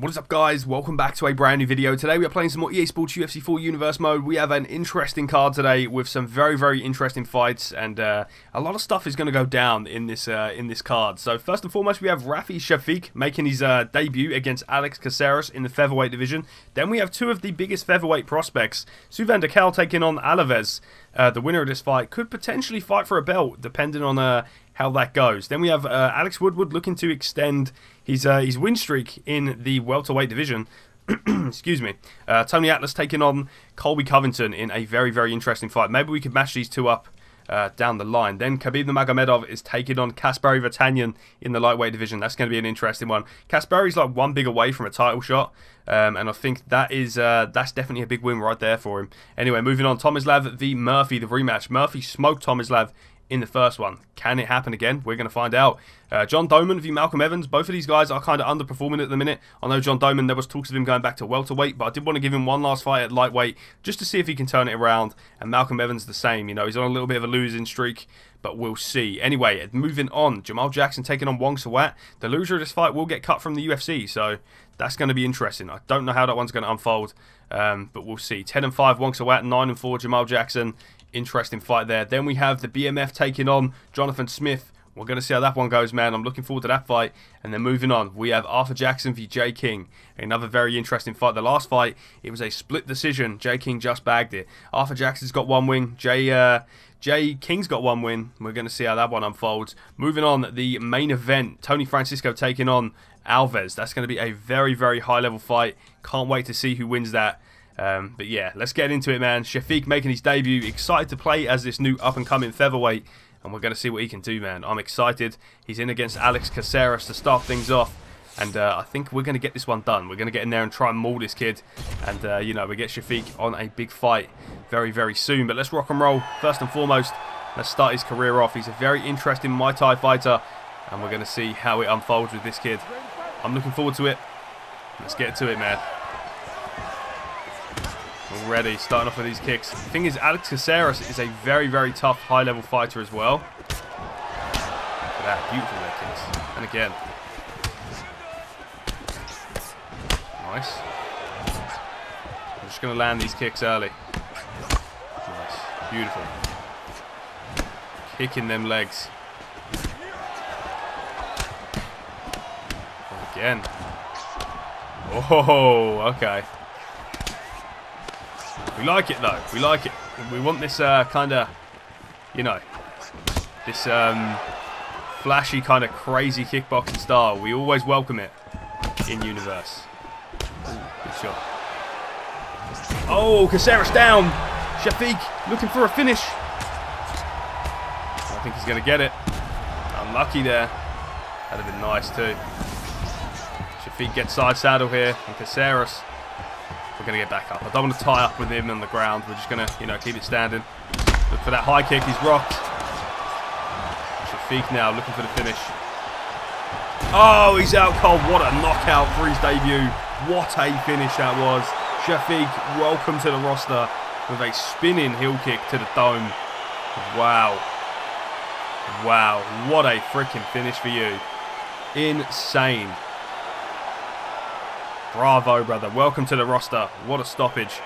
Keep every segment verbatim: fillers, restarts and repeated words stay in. What is up, guys? Welcome back to a brand new video. Today we are playing some more E A Sports U F C four Universe mode. We have an interesting card today with some very, very interesting fights, and uh, a lot of stuff is going to go down in this uh, in this card. So first and foremost, we have Rafi Shafiq making his uh, debut against Alex Caceres in the featherweight division. Then we have two of the biggest featherweight prospects, Suvan DeKal taking on Alaves. Uh, the winner of this fight could potentially fight for a belt, depending on uh, how that goes. Then we have uh, Alex Woodward looking to extend his uh, his win streak in the welterweight division. Excuse me. Uh, Tony Atlas taking on Colby Covington in a very, very interesting fight. Maybe we could mash these two up uh, down the line. Then Khabib Nurmagomedov is taking on Kasperi Vatanian in the lightweight division. That's going to be an interesting one. Kasperi's like one big away from a title shot. Um, and I think that is uh, that's definitely a big win right there for him. Anyway, moving on. Tomislav v Murphy, the rematch. Murphy smoked Tomislav in the first one. Can it happen again? We're going to find out. Uh, John Doman v Malcolm Evans. Both of these guys are kind of underperforming at the minute. I know John Doman, there was talks of him going back to welterweight, but I did want to give him one last fight at lightweight just to see if he can turn it around. And Malcolm Evans the same. You know, he's on a little bit of a losing streak, but we'll see. Anyway, moving on. Jamal Jackson taking on Wong Sawat. The loser of this fight will get cut from the U F C, so that's going to be interesting. I don't know how that one's going to unfold, um, but we'll see. ten and five Wong Sawat, nine and four Jamal Jackson. Interesting fight there. Then we have the B M F taking on Jonathan Smith. We're going to see how that one goes, man. I'm looking forward to that fight. And then moving on, we have Arthur Jackson v Jay King. Another very interesting fight. The last fight, it was a split decision. Jay King just bagged it. Arthur Jackson's got one win. Jay, uh, Jay King's got one win. We're going to see how that one unfolds. Moving on, the main event, Tony Francisco taking on Alves. That's going to be a very, very high-level fight. Can't wait to see who wins that. Um, but yeah, let's get into it, man. Shafiq making his debut. Excited to play as this new up-and-coming featherweight. And we're going to see what he can do, man. I'm excited. He's in against Alex Caceres to start things off. And uh, I think we're going to get this one done. We're going to get in there and try and maul this kid. And, uh, you know, we get Shafiq on a big fight very, very soon. But let's rock and roll. First and foremost, let's start his career off. He's a very interesting Muay Thai fighter. And we're going to see how it unfolds with this kid. I'm looking forward to it. Let's get to it, man. Already starting off with these kicks. The thing is, Alex Caceres is a very, very tough high-level fighter as well. Look at that, beautiful leg kicks. And again. Nice. I'm just going to land these kicks early. Nice. Beautiful. Kicking them legs. And again. Oh, okay. We like it, though. We like it. We want this uh, kind of, you know, this um, flashy kind of crazy kickboxing style. We always welcome it in Universe. Good shot. Oh, Caceres down. Shafiq looking for a finish. I think he's going to get it. Unlucky there. That'd have been nice, too. Shafiq gets side saddle here. And Caceres. We're going to get back up. I don't want to tie up with him on the ground. We're just going to, you know, keep it standing. Look for that high kick. He's rocked. Shafiq now looking for the finish. Oh, he's out cold. What a knockout for his debut. What a finish that was. Shafiq, welcome to the roster with a spinning heel kick to the dome. Wow. Wow. What a freaking finish for you. Insane. Bravo, brother. Welcome to the roster. What a stoppage.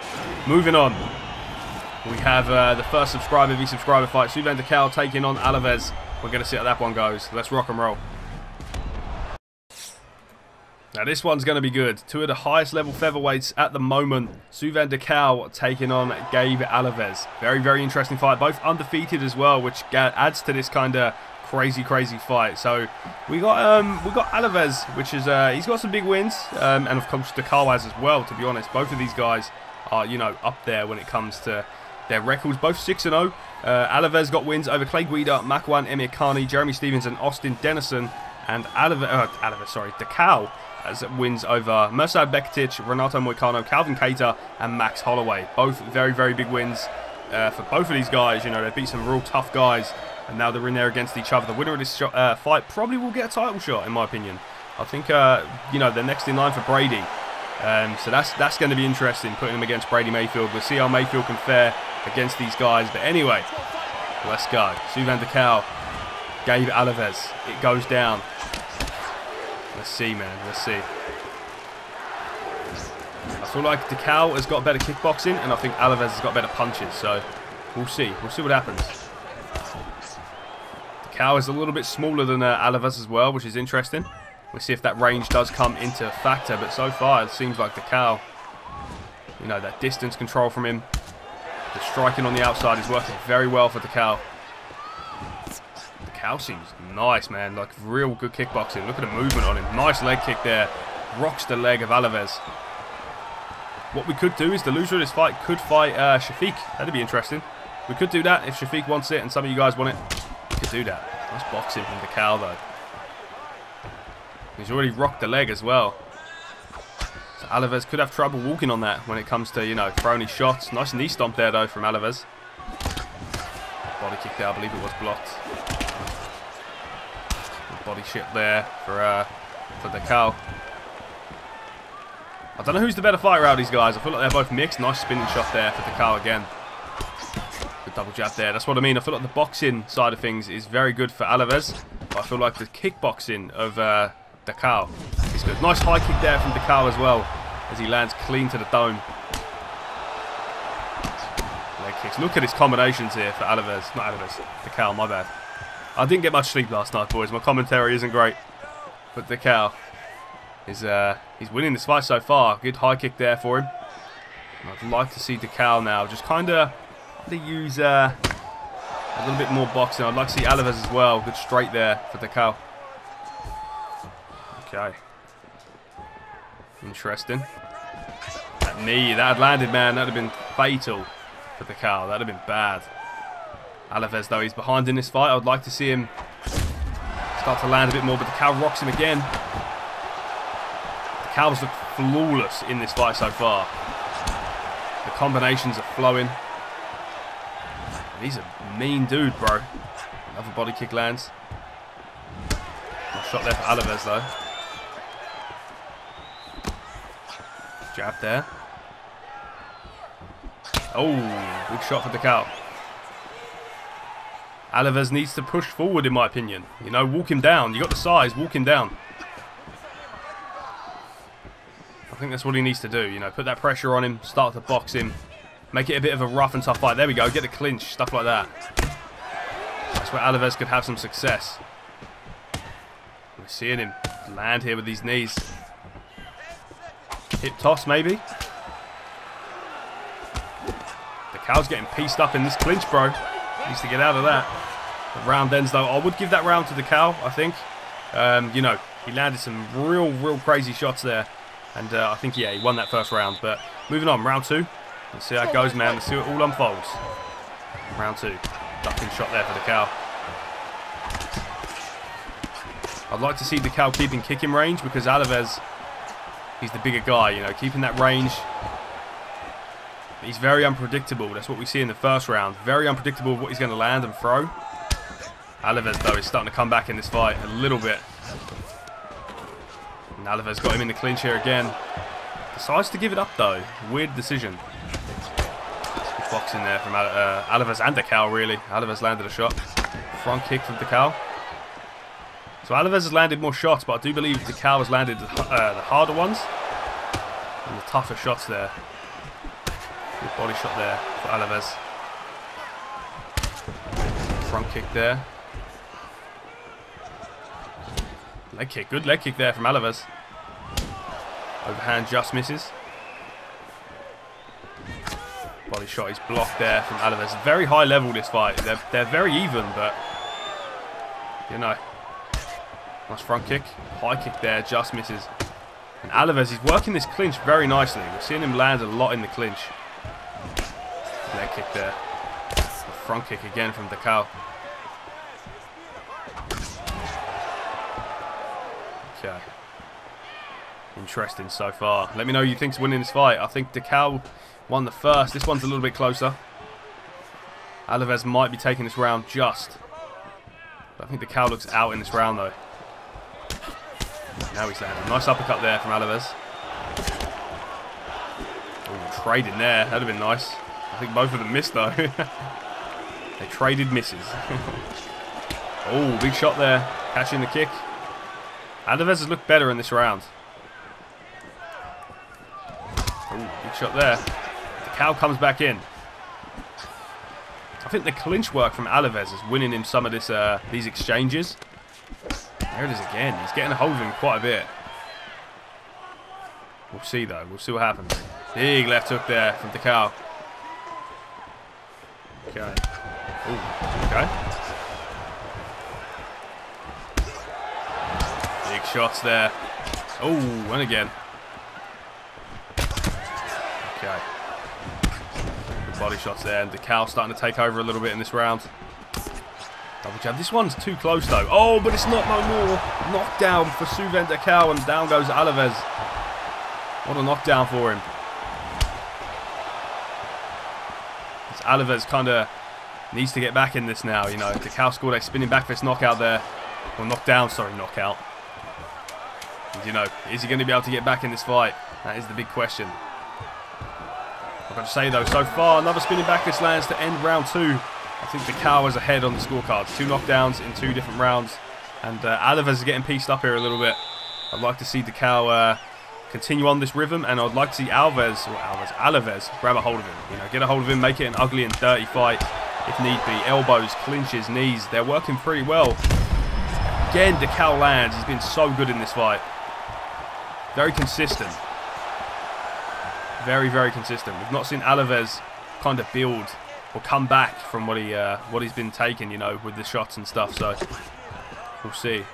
Moving on. We have uh, the first subscriber v subscriber fight. Suvan DeKal taking on Alaves. We're going to see how that one goes. Let's rock and roll. Now, this one's going to be good. Two of the highest level featherweights at the moment. Suvan DeKal taking on Gabe Alaves. Very, very interesting fight. Both undefeated as well, which adds to this kind of crazy, crazy fight. So we got um, we got Alaves, which is uh, he's got some big wins, um, and of course DeKal has as well. To be honest, both of these guys are, you know, up there when it comes to their records. Both six and zero. Uh, Alaves got wins over Clay Guida, Makwan Emirkhani, Jeremy Stevens, and Austin Dennison. And Alaves, uh, Alaves, sorry, DeKal has wins over Mirsad Bektic, Renato Moicano, Calvin Kattar, and Max Holloway. Both very, very big wins uh, for both of these guys. You know, they beat some real tough guys. And now they're in there against each other. The winner of this shot, uh, fight probably will get a title shot, in my opinion. I think, uh, you know, they're next in line for Brady. Um, so that's that's going to be interesting, putting them against Brady Mayfield. We'll see how Mayfield can fare against these guys. But anyway, let's go. Suvan DeKal, Gabe Alaves. It goes down. Let's see, man. Let's see. I feel like DeKal has got better kickboxing, and I think Alaves has got better punches. So we'll see. We'll see what happens. DeKal is a little bit smaller than uh, Alaves as well, which is interesting. We'll see if that range does come into factor. But so far, it seems like DeKal, you know, that distance control from him, the striking on the outside is working very well for DeKal. DeKal seems nice, man. Like, real good kickboxing. Look at the movement on him. Nice leg kick there. Rocks the leg of Alaves. What we could do is the loser of this fight could fight uh, Shafiq. That'd be interesting. We could do that if Shafiq wants it and some of you guys want it. We could do that. Nice boxing from DeKal, though. He's already rocked the leg as well. So Alaves could have trouble walking on that when it comes to, you know, throwing his shots. Nice knee stomp there, though, from Alaves. Body kick there. I believe it was blocked. Body shot there for, uh, for DeKal. I don't know who's the better fighter out of these guys. I feel like they're both mixed. Nice spinning shot there for DeKal again. Good double jab there. That's what I mean. I feel like the boxing side of things is very good for Alaves. But I feel like the kickboxing of uh, DeKal is good. Nice high kick there from DeKal as well, as he lands clean to the dome. Leg kicks. Look at his combinations here for Alaves. Not Alaves. DeKal, my bad. I didn't get much sleep last night, boys. My commentary isn't great. But DeKal is... Uh, He's winning this fight so far. Good high kick there for him. And I'd like to see DeKal now just kind of use uh, a little bit more boxing. I'd like to see Alaves as well. Good straight there for DeKal. Okay. Interesting. That knee, that had landed, man. That would have been fatal for DeKal. That would have been bad. Alaves, though, he's behind in this fight. I'd like to see him start to land a bit more, but DeKal rocks him again. DeKal's look flawless in this fight so far. The combinations are flowing. He's a mean dude, bro. Another body kick lands. Nice shot there for Alaves, though. Jab there. Oh, good shot for DeKal. Alaves needs to push forward, in my opinion. You know, walk him down. You got the size, walk him down. I think that's what he needs to do, you know, put that pressure on him, start to box him, make it a bit of a rough and tough fight. There we go, get the clinch, stuff like that. That's where Alaves could have some success. We're seeing him land here with these knees. Hip toss, maybe? DeKal's getting pieced up in this clinch, bro. He needs to get out of that. The round ends, though. I would give that round to DeKal, I think. Um, you know, he landed some real, real crazy shots there. And uh, I think, yeah, he won that first round. But moving on, round two. Let's see how it goes, man. Let's see how it all unfolds. Round two. Ducking shot there for DeKal. I'd like to see DeKal keeping kicking range because Alaves, he's the bigger guy, you know, keeping that range. He's very unpredictable. That's what we see in the first round. Very unpredictable what he's going to land and throw. Alaves, though, is starting to come back in this fight a little bit. Alaves got him in the clinch here again. Decides to give it up, though. Weird decision. Good boxing there from uh, Alaves and DeKal, really. Alaves landed a shot. Front kick from DeKal. So Alaves has landed more shots, but I do believe DeKal has landed uh, the harder ones and the tougher shots there. Good body shot there for Alaves. Front kick there. Leg kick. Good leg kick there from Alaves. Overhand just misses. Body shot is blocked there from Alaves. Very high level this fight. They're, they're very even, but, you know. Nice front kick. High kick there. Just misses. And Alaves is working this clinch very nicely. We're seeing him land a lot in the clinch. Leg kick there. The front kick again from DeKal. Okay. Interesting so far. Let me know who you think's winning this fight. I think DeKal won the first. This one's a little bit closer. Alaves might be taking this round just. But I think DeKal looks out in this round, though. Now he's landing. Nice uppercut there from Alaves. Oh, trading there. That'd have been nice. I think both of them missed, though. They traded misses. Oh, big shot there. Catching the kick. Alaves has looked better in this round. Ooh, big shot there. DeKal comes back in. I think the clinch work from Alaves is winning him some of this uh, these exchanges. There it is again. He's getting a hold of him quite a bit. We'll see though. We'll see what happens. Big left hook there from DeKal. Okay. Ooh, okay. Big shots there. Oh, and again. Okay. Good body shots there, and DeKal starting to take over a little bit in this round. Double jab. This one's too close though. Oh, but it's not no more. Knockdown for Suvan DeKal, and down goes Alaves. What a knockdown for him. Alaves kind of needs to get back in this now, you know. DeKal scored a spinning back fist knockout there. Or knockdown, sorry, knockout. And, you know, is he going to be able to get back in this fight? That is the big question. I've got to say, though, so far, another spinning back fist lands to end round two. I think DeKal is ahead on the scorecards. Two knockdowns in two different rounds. And uh, Alaves is getting pieced up here a little bit. I'd like to see DeKal... Uh, continue on this rhythm, and I'd like to see Alves, or Alves, Alaves grab a hold of him. You know, get a hold of him, make it an ugly and dirty fight if need be. Elbows, clinches, knees, they're working pretty well. Again, DeKal lands. He's been so good in this fight. Very consistent. Very, very consistent. We've not seen Alaves kind of build or come back from what, he, uh, what he's been taking, you know, with the shots and stuff, so we'll see.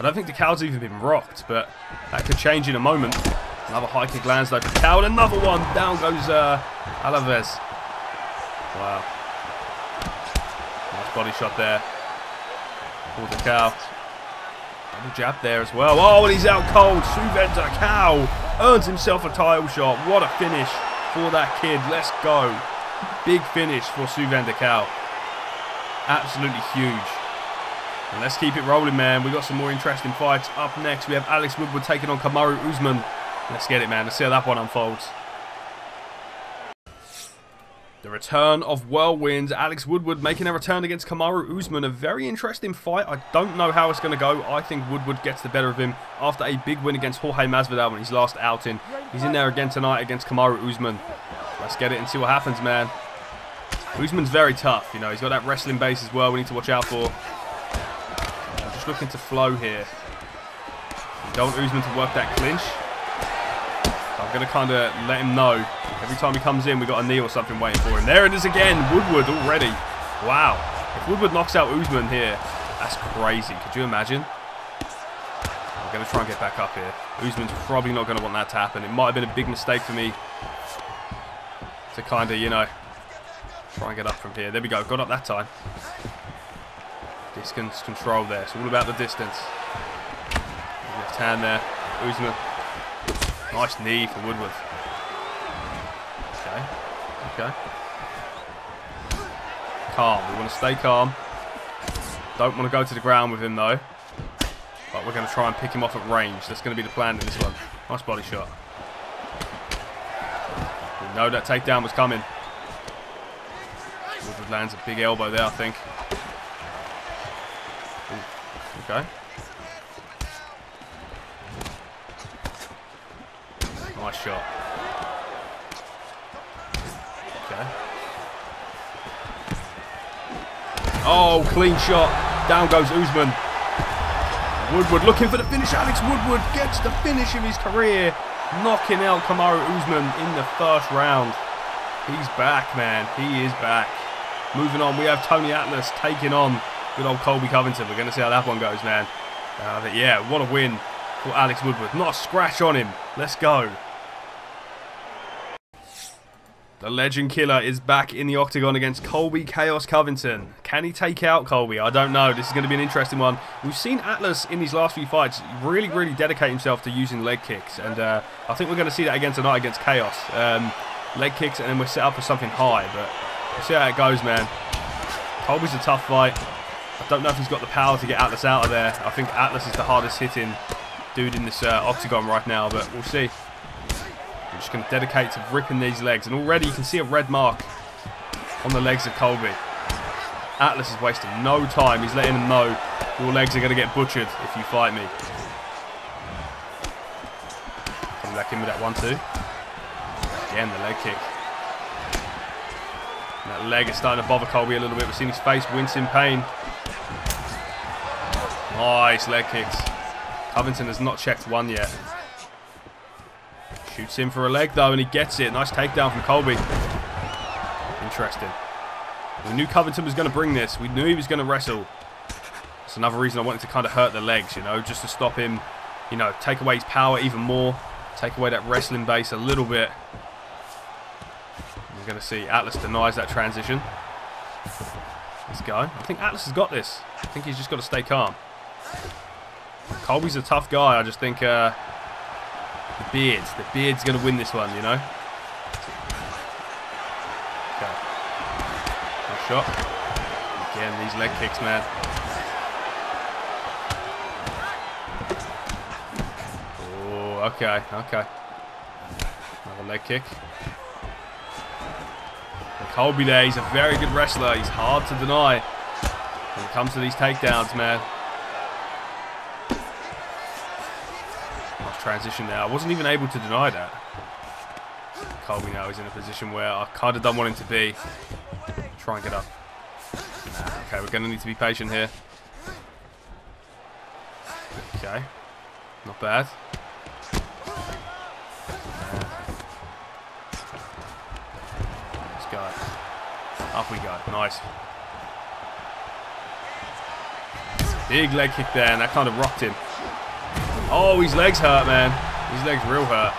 I don't think DeKal's even been rocked, but that could change in a moment. Another high kick lands though for DeKal, and another one. Down goes uh, Alaves. Wow. Nice body shot there for DeKal. Double jab there as well. Oh, and he's out cold. Suvan DeKal earns himself a title shot. What a finish for that kid. Let's go. Big finish for Suvan DeKal. Absolutely huge. And let's keep it rolling, man. We've got some more interesting fights. Up next, we have Alex Woodward taking on Kamaru Usman. Let's get it, man. Let's see how that one unfolds. The return of whirlwinds. Alex Woodward making a return against Kamaru Usman. A very interesting fight. I don't know how it's going to go. I think Woodward gets the better of him after a big win against Jorge Masvidal in his last outing. He's in there again tonight against Kamaru Usman. Let's get it and see what happens, man. Usman's very tough. You know, he's got that wrestling base as well we need to watch out for. Looking to flow here. Don't Usman to work that clinch. I'm going to kind of let him know. Every time he comes in, we've got a knee or something waiting for him. There it is again. Woodward already. Wow. If Woodward knocks out Usman here, that's crazy. Could you imagine? I'm going to try and get back up here. Usman's probably not going to want that to happen. It might have been a big mistake for me to kind of, you know, try and get up from here. There we go. Got up that time. Distance control there. It's all about the distance. Left hand there. Usman. Nice knee for Woodward. Okay. Okay. Calm. We want to stay calm. Don't want to go to the ground with him though. But we're going to try and pick him off at range. That's going to be the plan in this one. Nice body shot. We know that takedown was coming. Woodward lands a big elbow there, I think. Okay. Nice shot. Okay. Oh, clean shot. Down goes Usman. Woodward looking for the finish. Alex Woodward gets the finish of his career, knocking out Kamaru Usman in the first round. He's back, man. He is back. Moving on, we have Tony Atlas taking on good old Colby Covington. We're going to see how that one goes, man. Uh, but yeah, what a win for Alex Woodward. Not a scratch on him. Let's go. The Legend Killer is back in the octagon against Colby Chaos Covington. Can he take out Colby? I don't know. This is going to be an interesting one. We've seen Atlas in these last few fights really, really dedicate himself to using leg kicks. And uh, I think we're going to see that again tonight against Chaos. Um, leg kicks, and then we're set up for something high. But we'll see how it goes, man. Colby's a tough fight. I don't know if he's got the power to get Atlas out of there. I think Atlas is the hardest hitting dude in this uh, octagon right now, but we'll see. We're just going to dedicate to ripping these legs, and already you can see a red mark on the legs of Colby. Atlas is wasting no time. He's letting him know your legs are going to get butchered if you fight me. Coming back in with that one two. Again, the leg kick. And that leg is starting to bother Colby a little bit. We've seen his face wince in pain. Nice leg kicks. Covington has not checked one yet. Shoots in for a leg though, and he gets it. Nice takedown from Colby. Interesting. We knew Covington was going to bring this. We knew he was going to wrestle. That's another reason I wanted to kind of hurt the legs, you know, just to stop him, you know, take away his power even more, take away that wrestling base a little bit. We're going to see Atlas denies that transition. Let's go. I think Atlas has got this. I think he's just got to stay calm. Colby's a tough guy. I just think uh, the beard, the beard's going to win this one, you know. Shot. Again, these leg kicks, man. Oh, okay, okay. Another leg kick. And Colby there, he's a very good wrestler. He's hard to deny when it comes to these takedowns, man. Nice transition there. I wasn't even able to deny that. Colby now is in a position where I kind of don't want him to be. Try and get up. Nah, okay, we're going to need to be patient here. Okay. Not bad. Let's go. Up we go. Nice. Big leg kick there, and that kind of rocked him. Oh, his legs hurt, man. His legs real hurt.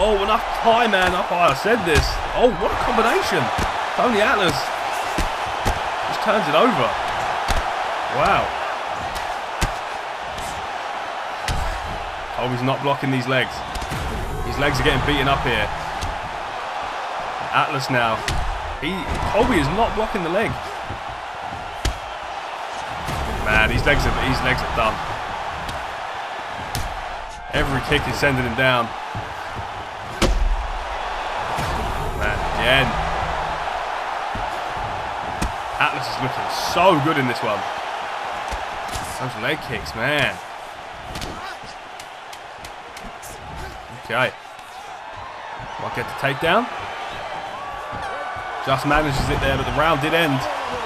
Oh, and up high, man. Up high. I said this. Oh, what a combination. Tony Atlas just turns it over. Wow. Oh, he's not blocking these legs. His legs are getting beaten up here. Atlas now. He Colby is not blocking the leg. Man, these legs are these legs are done. Every kick is sending him down. Man, again. Atlas is looking so good in this one. Those leg kicks, man. Okay. Might get the takedown. Just manages it there, but the round did end.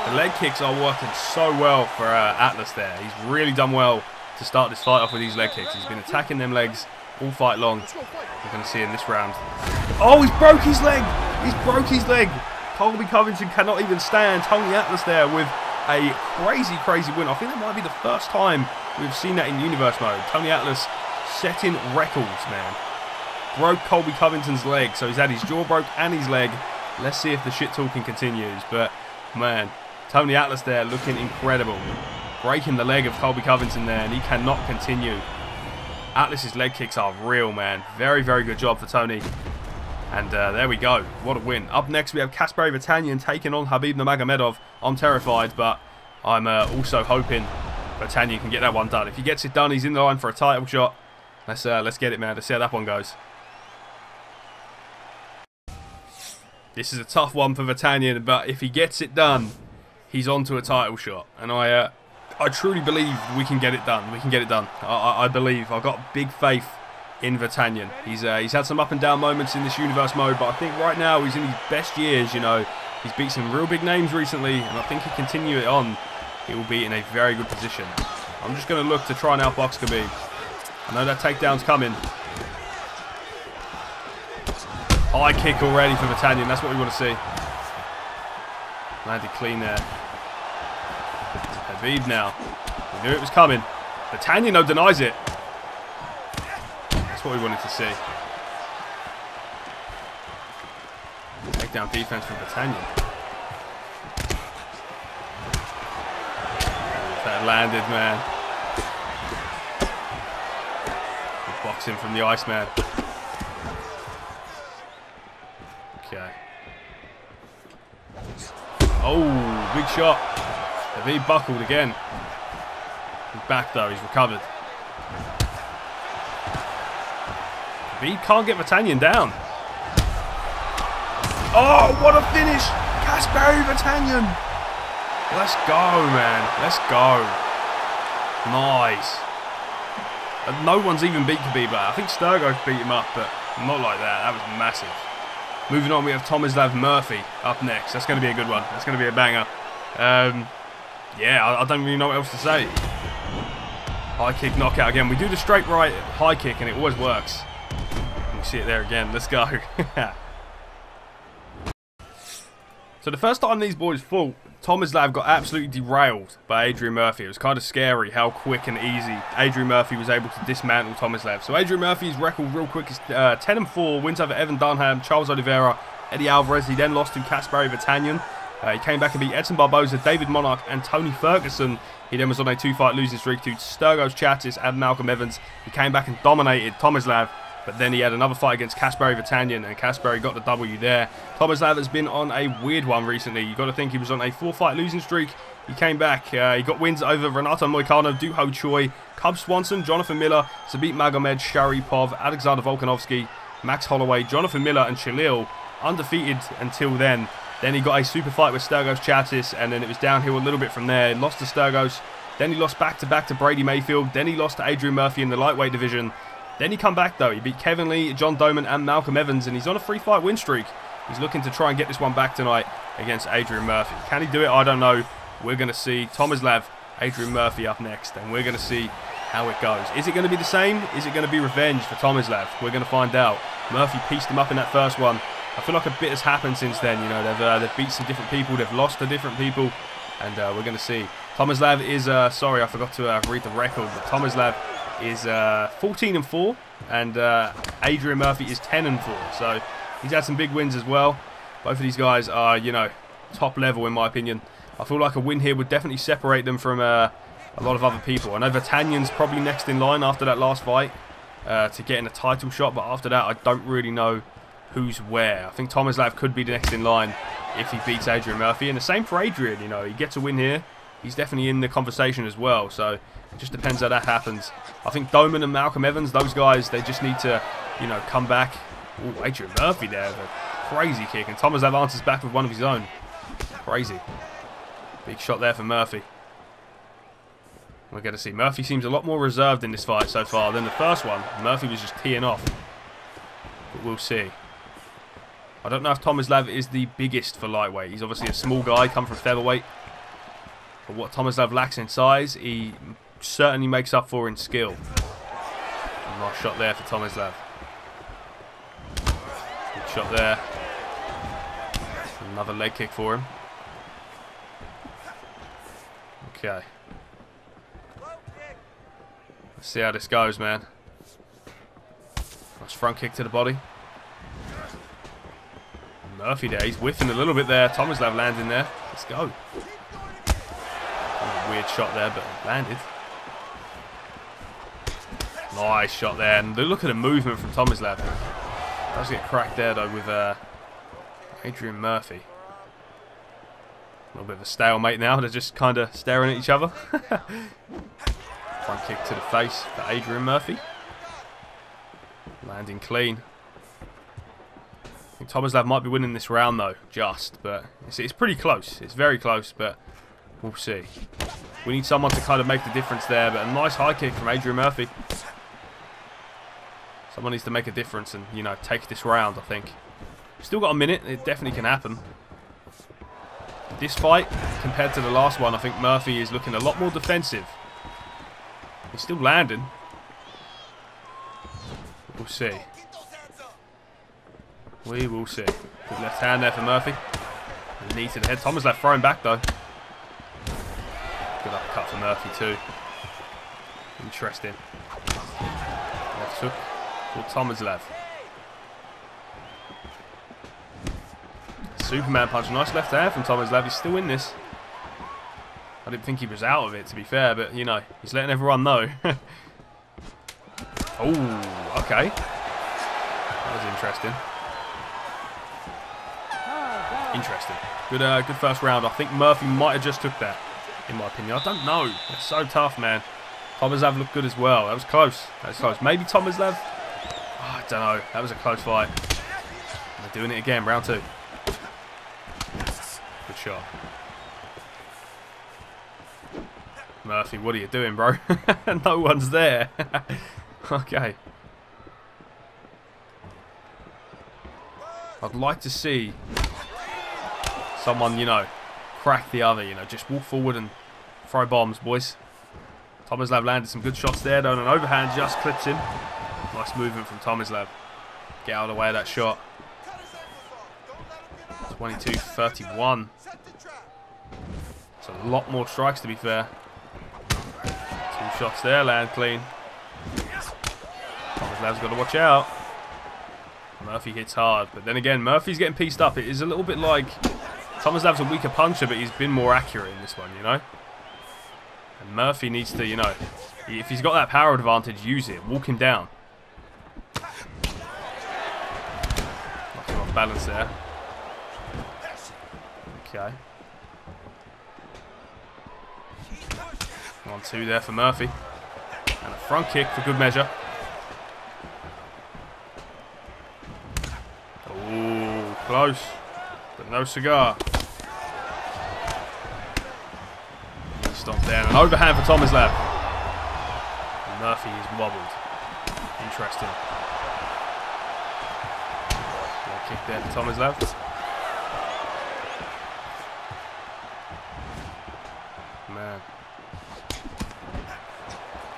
The leg kicks are working so well for uh, Atlas there. He's really done well to start this fight off with these leg kicks. He's been attacking them legs all fight long. We're going to see in this round. Oh, he's broke his leg. He's broke his leg. Colby Covington cannot even stand. Tony Atlas there with a crazy, crazy win. I think that might be the first time we've seen that in universe mode. Tony Atlas setting records, man. Broke Colby Covington's leg. So he's had his jaw broke and his leg. Let's see if the shit talking continues. But, man, Tony Atlas there looking incredible. Breaking the leg of Colby Covington there, and he cannot continue. Atlas's leg kicks are real, man. Very, very good job for Tony. And uh, there we go. What a win. Up next, we have Kasperi Vatanian taking on Khabib Nurmagomedov. I'm terrified, but I'm uh, also hoping Vatanian can get that one done. If he gets it done, he's in the line for a title shot. Let's uh, let's get it, man. Let's see how that one goes. This is a tough one for Vatanian, but if he gets it done, he's on to a title shot. And I uh, I truly believe we can get it done. We can get it done. I, I, I believe. I've got big faith in Vatanian. He's uh, he's had some up and down moments in this universe mode, but I think right now he's in his best years. You know, he's beat some real big names recently, and I think he continue it on, he will be in a very good position. I'm just going to look to try and outbox Khabib. I know that takedown's coming. High kick already for Vatanian. That's what we want to see. Landed clean there. Khabib now. We knew it was coming. Vatanian though denies it. That's what we wanted to see. Takedown defense from Vatanian. That landed, man. Good boxing from the Iceman. Okay. Oh, big shot. Khabib buckled again. He's back though, he's recovered. He can't get Vatanian down. Oh, what a finish! Kasperi Vatanian! Let's go, man. Let's go. Nice. And no one's even beat Khabib. I think Sturgos beat him up, but not like that. That was massive. Moving on, we have Tomislav Murphy up next. That's going to be a good one. That's going to be a banger. Um, yeah, I, I don't really know what else to say. High kick, knockout again. We do the straight right high kick, and it always works. You can see it there again. Let's go. So the first time these boys fought, Tomislav got absolutely derailed by Adrian Murphy. It was kind of scary how quick and easy Adrian Murphy was able to dismantle Tomislav. So Adrian Murphy's record real quick is uh, ten and four, wins over Evan Dunham, Charles Oliveira, Eddie Alvarez. He then lost to Kasperi Vatanian. Uh, he came back and beat Edson Barboza, David Monarch and Tony Ferguson. He then was on a two-fight losing streak to Sturgos Chatzis and Malcolm Evans. He came back and dominated Tomislav. But then he had another fight against Kasperi Vatanian, and Kasperi got the W there. Tomislav has been on a weird one recently. You've got to think he was on a four-fight losing streak. He came back. Uh, he got wins over Renato Moicano, Duho Choi, Cub Swanson, Jonathan Miller, Zabit Magomed, Sharipov, Alexander Volkanovski, Max Holloway, Jonathan Miller, and Shalil. Undefeated until then. Then he got a super fight with Sturgos Chatzis, and then it was downhill a little bit from there. Lost to Sturgos. Then he lost back-to-back to Brady Mayfield. Then he lost to Adrian Murphy in the lightweight division. Then he come back though, he beat Kevin Lee, John Doman and Malcolm Evans, and he's on a three fight win streak. He's looking to try and get this one back tonight against Adrian Murphy. Can he do it? I don't know. We're going to see Tomislav, Adrian Murphy up next, and we're going to see how it goes. Is it going to be the same? Is it going to be revenge for Tomislav? We're going to find out. Murphy pieced him up in that first one. I feel like a bit has happened since then, you know, they've, uh, they've beat some different people, they've lost to different people, and uh, we're going to see. Tomislav is, uh, sorry I forgot to uh, read the record, but Tomislav is uh, fourteen and four, and uh, Adrian Murphy is ten and four. So he's had some big wins as well. Both of these guys are, you know, top level in my opinion. I feel like a win here would definitely separate them from uh, a lot of other people. I know Vatanian's probably next in line after that last fight uh, to get in a title shot, but after that I don't really know who's where. I think Tomislav could be the next in line if he beats Adrian Murphy, and the same for Adrian. You know, he gets a win here, he's definitely in the conversation as well. So it just depends how that happens. I think Doman and Malcolm Evans, those guys, they just need to, you know, come back. Ooh, Adrian Murphy there with a crazy kick. And Tomislav answers back with one of his own. Crazy. Big shot there for Murphy. We're going to see. Murphy seems a lot more reserved in this fight so far than the first one. Murphy was just teeing off. But we'll see. I don't know if Tomislav is the biggest for lightweight. He's obviously a small guy, come from featherweight. But what Tomislav lacks in size, he certainly makes up for in skill. Nice shot there for Tomislav. Good shot there. Another leg kick for him. Okay. Let's see how this goes, man. Nice front kick to the body. Murphy there, he's whiffing a little bit there. Tomislav landing there. Let's go. Weird shot there, but landed. Nice shot there, and look at the movement from Tomislav. Does get cracked there though with uh, Adrian Murphy. A little bit of a stalemate now. They're just kind of staring at each other. Front kick to the face for Adrian Murphy. Landing clean. I think Tomislav might be winning this round though, just. But it's, it's pretty close. It's very close, but we'll see. We need someone to kind of make the difference there, but a nice high kick from Adrian Murphy. Someone needs to make a difference and, you know, take this round, I think. Still got a minute. It definitely can happen. This fight, compared to the last one, I think Murphy is looking a lot more defensive. He's still landing. We'll see. We will see. Good left hand there for Murphy. Knee to the head. Tomislav throwing back, though. Good uppercut for Murphy too. Interesting. Left hook for Tomislav. Superman punch. Nice left hand from Tomislav. He's still in this. I didn't think he was out of it, to be fair, but you know, he's letting everyone know. Oh, okay. That was interesting. Interesting. Good, uh, good first round. I think Murphy might have just took that. In my opinion, I don't know. It's so tough, man. Tomislav looked good as well. That was close. That was close. Maybe Tomislav. Oh, I don't know. That was a close fight. They're doing it again. Round two. Good shot. Murphy, what are you doing, bro? No one's there. Okay. I'd like to see someone, you know, crack the other, you know, just walk forward and throw bombs, boys. Tomislav landed some good shots there, though, and an overhand just clips him. Nice movement from Tomislav. Get out of the way of that shot. twenty-two thirty-one. It's a lot more strikes, to be fair. Two shots there, land clean. Tomislav's got to watch out. Murphy hits hard, but then again, Murphy's getting pieced up. It is a little bit like Tomislav's a weaker puncher, but he's been more accurate in this one, you know? And Murphy needs to, you know, if he's got that power advantage, use it. Walk him down. Knocking off balance there. Okay. one two there for Murphy. And a front kick for good measure. Ooh, close. But no cigar. Stomp down. An overhand for Tomislav. And Murphy is wobbled. Interesting. Good kick there for Tomislav. Man.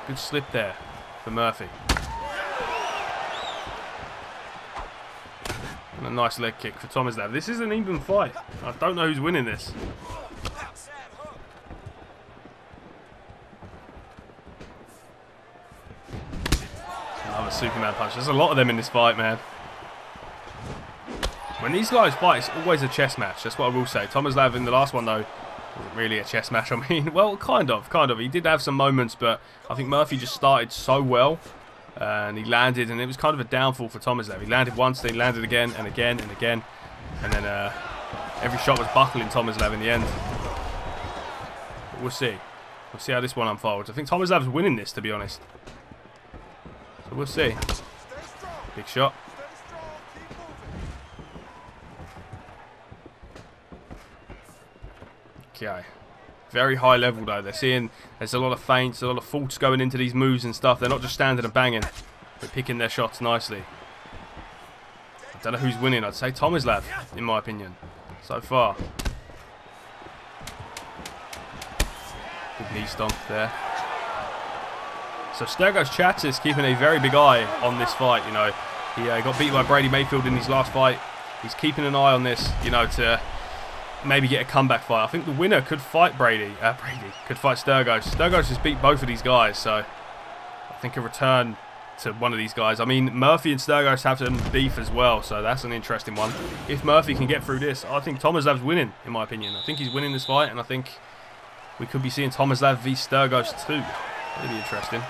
Good slip there for Murphy. And a nice leg kick for Tomislav. This is an even fight. I don't know who's winning this. Another Superman punch. There's a lot of them in this fight, man. When these guys fight, it's always a chess match. That's what I will say. Tomislav in the last one, though, wasn't really a chess match. I mean, well, kind of, kind of. He did have some moments, but I think Murphy just started so well, uh, and he landed, and it was kind of a downfall for Tomislav. He landed once, then he landed again, and again, and again, and then uh, every shot was buckling Tomislav in the end. But we'll see. We'll see how this one unfolds. I think Tomislav's winning this, to be honest. So we'll see. Big shot. Okay. Very high level, though. They're seeing there's a lot of feints, a lot of faults going into these moves and stuff. They're not just standing and banging. They're picking their shots nicely. I don't know who's winning. I'd say Tomislav, in my opinion, so far. Good knee stomp there. So Sturgos Chatzis keeping a very big eye on this fight, you know. He uh, got beat by Brady Mayfield in his last fight. He's keeping an eye on this, you know, to maybe get a comeback fight. I think the winner could fight Brady. Uh, Brady could fight Sturgos. Sturgos has beat both of these guys, so I think a return to one of these guys. I mean, Murphy and Sturgos have some beef as well, so that's an interesting one. If Murphy can get through this, I think Tomislav's winning, in my opinion. I think he's winning this fight, and I think we could be seeing Tomislav v Sturgos too. That'd be interesting.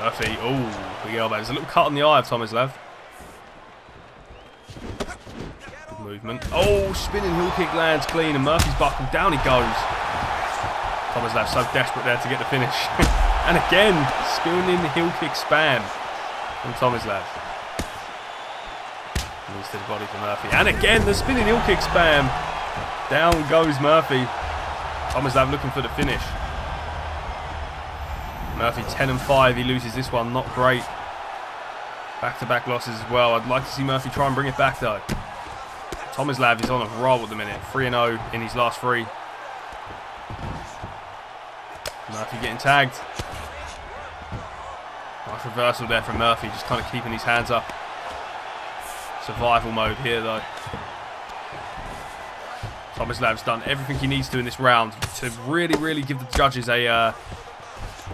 Murphy, oh, big elbow. There's a little cut on the eye of Tomislav. Movement. Oh, spinning heel kick lands clean, and Murphy's buckled. Down he goes. Tomislav so desperate there to get the finish. And again, spinning heel kick spam from Tomislav. Moves to the body for Murphy. And again, the spinning heel kick spam. Down goes Murphy. Tomislav looking for the finish. Murphy ten and five. He loses this one. Not great. Back-to-back losses as well. I'd like to see Murphy try and bring it back, though. Tomislav is on a roll at the minute. three and oh in his last three. Murphy getting tagged. Nice reversal there from Murphy. Just kind of keeping his hands up. Survival mode here, though. Tomislav's done everything he needs to in this round to really, really give the judges a, uh,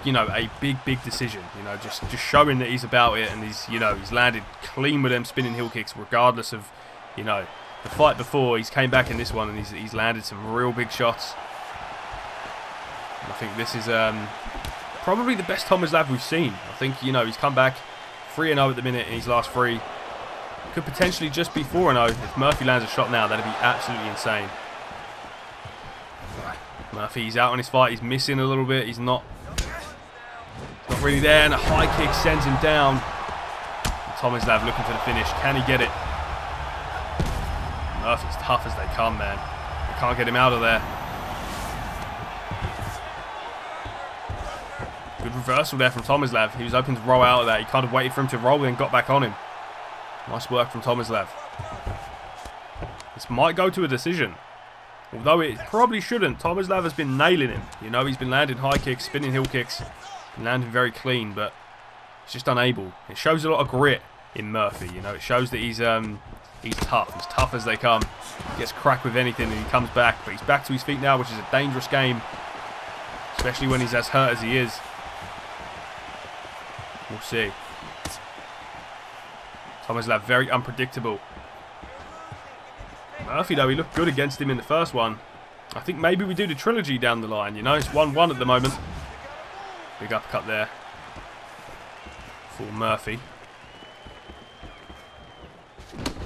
you know, a big, big decision. You know, just, just showing that he's about it, and he's, you know, he's landed clean with them spinning heel kicks, regardless of, you know, the fight before. He's came back in this one, and he's, he's landed some real big shots. And I think this is um, probably the best Tomislav we've seen. I think, you know, he's come back three and oh at the minute in his last three. Could potentially just be four and oh. If Murphy lands a shot now, that'd be absolutely insane. Right. Murphy, he's out on his fight. He's missing a little bit. He's not, not really there. And a high kick sends him down. And Tomislav looking for the finish. Can he get it? Murphy's tough as they come, man. They can't get him out of there. Good reversal there from Tomislav. He was open to roll out of that. He kind of waited for him to roll and got back on him. Nice work from Tomislav. This might go to a decision. Although it probably shouldn't. Tomislav has been nailing him. You know, he's been landing high kicks, spinning heel kicks, and landing very clean, but he's just unable. It shows a lot of grit in Murphy. You know, it shows that he's um he's tough. He's tough as they come. He gets cracked with anything and he comes back. But he's back to his feet now, which is a dangerous game. Especially when he's as hurt as he is. We'll see. Tomislav very unpredictable. Murphy though, he looked good against him in the first one. I think maybe we do the trilogy down the line, you know. It's one one at the moment. Big uppercut there for Murphy. Big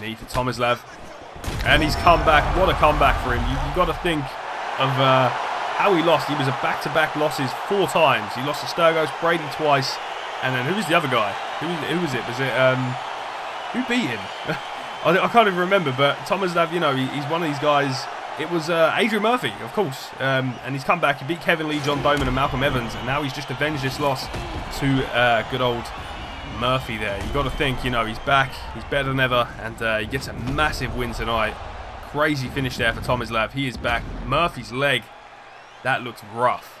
knee for Tomislav. And he's come back. What a comeback for him. You, you've got to think of uh, how he lost. He was a back-to-back losses four times. He lost to Sturgos, Brady twice. And then who was the other guy? Who, who was it? Was it um, who beat him? I, I can't even remember. But Tomislav, you know, he, he's one of these guys. It was uh, Adrian Murphy, of course, um, and he's come back. He beat Kevin Lee, John Doman, and Malcolm Evans, and now he's just avenged this loss to uh, good old Murphy. There, you got to think, you know, he's back. He's better than ever, and uh, he gets a massive win tonight. Crazy finish there for Tomislav. He is back. Murphy's leg, that looks rough.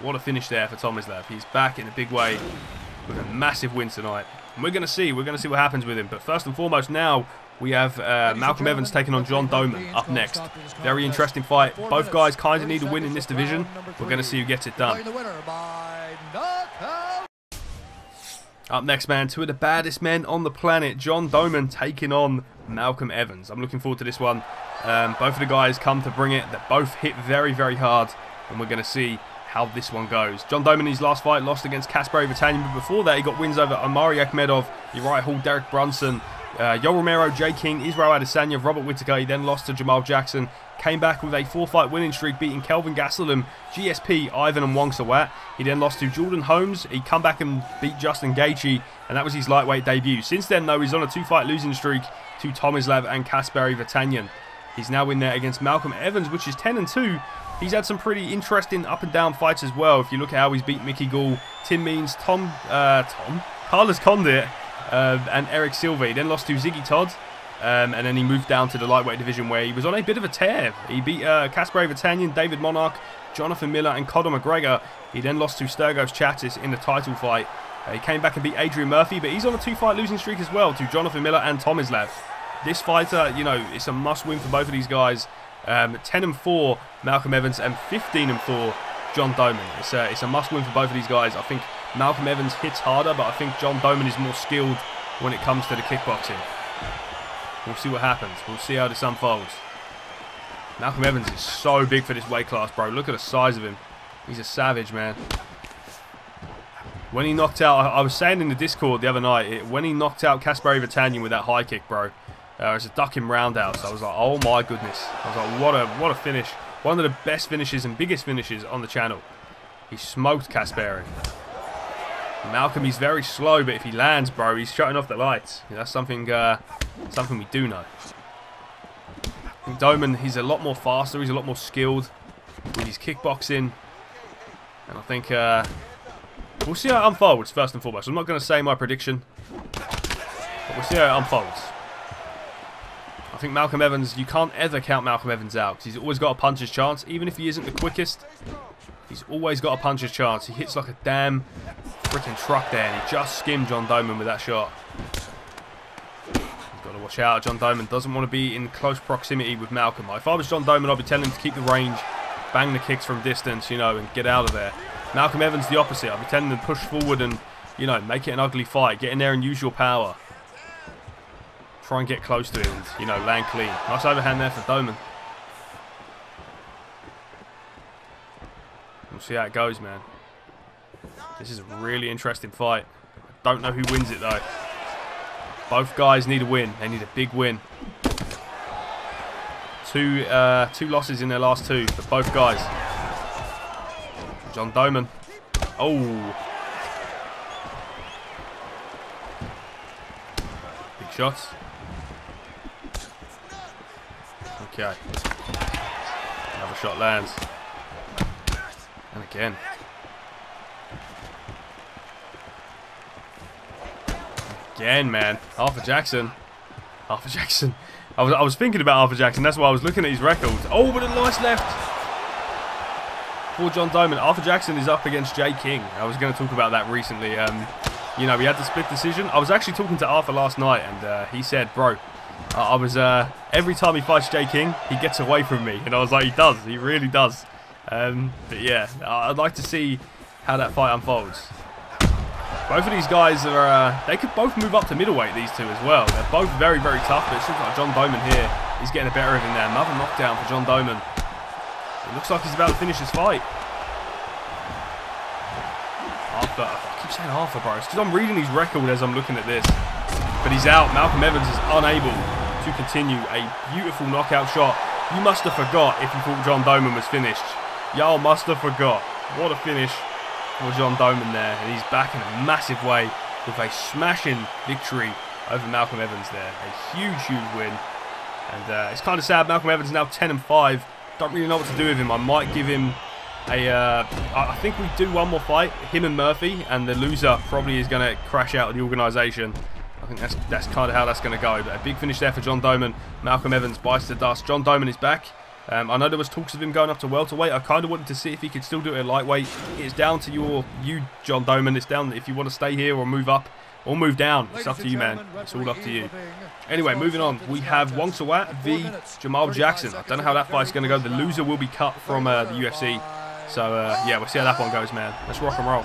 What a finish there for Tomislav. He's back in a big way. With a massive win tonight. And we're going to see. We're going to see what happens with him. But first and foremost now, we have uh, Malcolm Evans taking on John Doman up next. Very interesting fight. Both guys kind of need a win in this division. We're going to see who gets it done. Up next, man, two of the baddest men on the planet. John Doman taking on Malcolm Evans. I'm looking forward to this one. Um, both of the guys come to bring it. They both hit very, very hard. And we're going to see how this one goes. John Doman in his last fight lost against Kasperi Vatanian, but before that he got wins over Omari Akhmedov, Uriah Hall, Derek Brunson, uh, Yoel Romero, Jay King, Israel Adesanya, Robert Whittaker. He then lost to Jamal Jackson, came back with a four-fight winning streak, beating Kelvin Gastelum, G S P, Ivan and Wong Sawat. He then lost to Jordan Holmes. He come back and beat Justin Gaethje, and that was his lightweight debut. Since then though, he's on a two-fight losing streak to Tomislav and Kasperi Vatanian. He's now in there against Malcolm Evans, which is ten and two. He's had some pretty interesting up and down fights as well. If you look at how he's beat Mickey Gall, Tim Means, Tom, uh, Tom, Carlos Condit, uh, and Eric Silva. He then lost to Ziggy Todd, um, and then he moved down to the lightweight division where he was on a bit of a tear. He beat uh, Kasperi Vatanian, David Monarch, Jonathan Miller, and Conor McGregor. He then lost to Sturgos Chatzis in the title fight. Uh, he came back and beat Adrian Murphy, but he's on a two-fight losing streak as well to Jonathan Miller and Tomislav. This fighter, you know, it's a must-win for both of these guys. Um, ten and four Malcolm Evans and fifteen and four John Doman. It's a, it's a must win for both of these guys. I think Malcolm Evans hits harder, but I think John Doman is more skilled when it comes to the kickboxing. We'll see what happens. We'll see how this unfolds. Malcolm Evans is so big for this weight class, bro. Look at the size of him. He's a savage, man. When he knocked out, I, I was saying in the Discord the other night, it, when he knocked out Kasperi Vatanian with that high kick, bro. Uh, it's a ducking round out, so I was like, oh my goodness. I was like, what a what a finish. One of the best finishes and biggest finishes on the channel. He smoked Kasperi. Malcolm, he's very slow, but if he lands, bro, he's shutting off the lights. You know, that's something uh, something we do know. I think Doman, he's a lot more faster. He's a lot more skilled with his kickboxing. And I think uh, we'll see how it unfolds, first and foremost. I'm not going to say my prediction, but we'll see how it unfolds. I think Malcolm Evans, you can't ever count Malcolm Evans out because he's always got a puncher's chance. Even if he isn't the quickest, he's always got a puncher's chance. He hits like a damn freaking truck there, and he just skimmed John Doman with that shot. You've got to watch out. John Doman doesn't want to be in close proximity with Malcolm. If I was John Doman, I'd be telling him to keep the range, bang the kicks from distance, you know, and get out of there. Malcolm Evans, the opposite. I'd be telling him to push forward and, you know, make it an ugly fight. Get in there and use your power. Try and get close to him, you know, land clean. Nice overhand there for Doman. We'll see how it goes, man. This is a really interesting fight. I don't know who wins it, though. Both guys need a win. They need a big win. Two, uh, two losses in their last two for both guys. John Doman. Oh. Big shots. Okay. Another shot lands. And again. again, man. Arthur Jackson. Arthur Jackson. I was I was thinking about Arthur Jackson. That's why I was looking at his records. Oh, what a nice left for John Doman. Arthur Jackson is up against Jay King. I was going to talk about that recently. Um, you know, we had the split decision. I was actually talking to Arthur last night, and uh, he said, "Bro, I, I was uh, every time he fights Jay King, he gets away from me." And I was like, "He does. He really does." Um, but yeah, I'd like to see how that fight unfolds. Both of these guys are, uh, they could both move up to middleweight, these two as well. They're both very, very tough, but it looks like John Doman here is getting the better of him there. Another knockdown for John Doman. It looks like he's about to finish his fight. Arthur, I keep saying Arthur, bro. It's because I'm reading his record as I'm looking at this. But he's out. Malcolm Evans is unable to continue. A beautiful knockout shot. You must have forgot if you thought John Doman was finished. Y'all must have forgot. What a finish for John Doman there, and he's back in a massive way with a smashing victory over Malcolm Evans there. A huge, huge win, and uh, it's kind of sad. Malcolm Evans is now ten and five. Don't really know what to do with him. I might give him a. Uh, I think we do one more fight, him and Murphy, and the loser probably is going to crash out of the organisation. I think that's that's kind of how that's going to go. But a big finish there for John Doman. Malcolm Evans bites the dust. John Doman is back. Um, I know there was talks of him going up to welterweight. I kind of wanted to see if he could still do it at lightweight. It's down to your, you, John Doman. It's down if you want to stay here or move up or move down. It's up to you, man. It's all up to you. Anyway, moving on. We have Wong Sawat v Jamal Jackson. I don't know how that fight's going to go. The loser will be cut from uh, the U F C. So, uh, yeah, we'll see how that one goes, man. Let's rock and roll.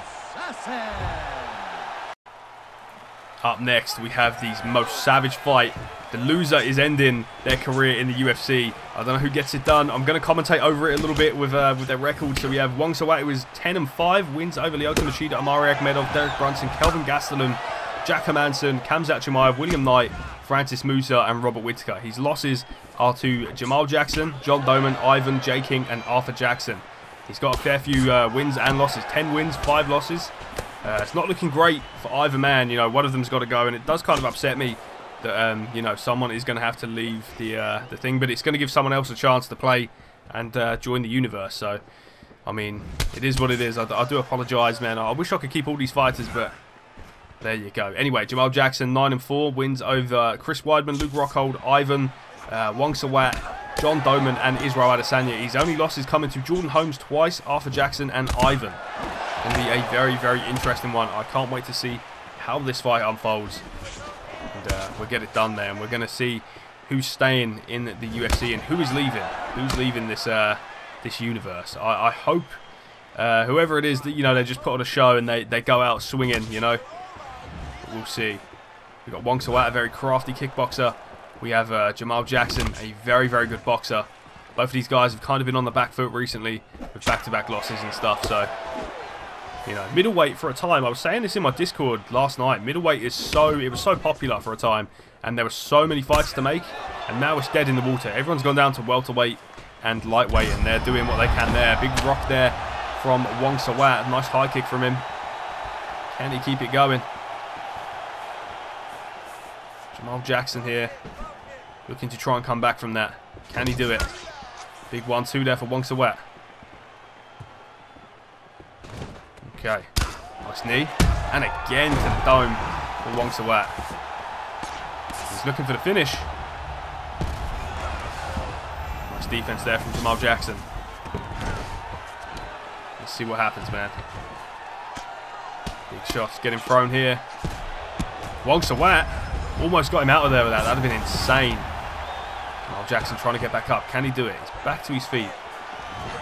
Up next, we have the most savage fight. The loser is ending their career in the U F C. I don't know who gets it done. I'm going to commentate over it a little bit with uh, with their record. So we have Wong Sawat, who is ten and five, wins over Lyoto Machida, Amari Akhmedov, Derek Brunson, Kelvin Gastelum, Jack Hermanson, Khamzat Chimaev, William Knight, Francis Musa, and Robert Whittaker. His losses are to Jamal Jackson, John Doman, Ivan, Jay King, and Arthur Jackson. He's got a fair few uh, wins and losses. ten wins, five losses. Uh, it's not looking great for either man. You know, one of them's got to go, and it does kind of upset me that um, you know, someone is going to have to leave the uh, the thing, but it's going to give someone else a chance to play and uh, join the universe. So, I mean, it is what it is. I, I do apologise, man. I wish I could keep all these fighters, but there you go. Anyway, Jamal Jackson nine and four, wins over Chris Weidman, Luke Rockhold, Ivan, uh, Wong Sawat, John Doman, and Israel Adesanya. His only losses coming to Jordan Holmes twice, Arthur Jackson, and Ivan. Going to be a very, very interesting one. I can't wait to see how this fight unfolds. Uh, we'll get it done there, and we're going to see who's staying in the U F C and who is leaving. Who's leaving this uh, this universe? I, I hope uh, whoever it is that, you know, they just put on a show and they, they go out swinging. You know, but we'll see. We have got Wong Sawat, a very crafty kickboxer. We have uh, Jamal Jackson, a very very good boxer. Both of these guys have kind of been on the back foot recently with back-to-back losses and stuff. So, you know, middleweight for a time, I was saying this in my Discord last night, middleweight is so, it was so popular for a time, and there were so many fights to make, and now it's dead in the water. Everyone's gone down to welterweight and lightweight, and they're doing what they can there. Big rock there from Wong Sawat, nice high kick from him. Can he keep it going? Jamal Jackson here, looking to try and come back from that. Can he do it? Big one two there for Wong Sawat. Okay, nice knee, and again to the dome for Wong Sawat. He's looking for the finish. Nice defense there from Jamal Jackson. Let's see what happens, man. Big shots getting thrown here. Wong Sawat almost got him out of there with that. That would have been insane. Jamal Jackson trying to get back up. Can he do it? He's back to his feet.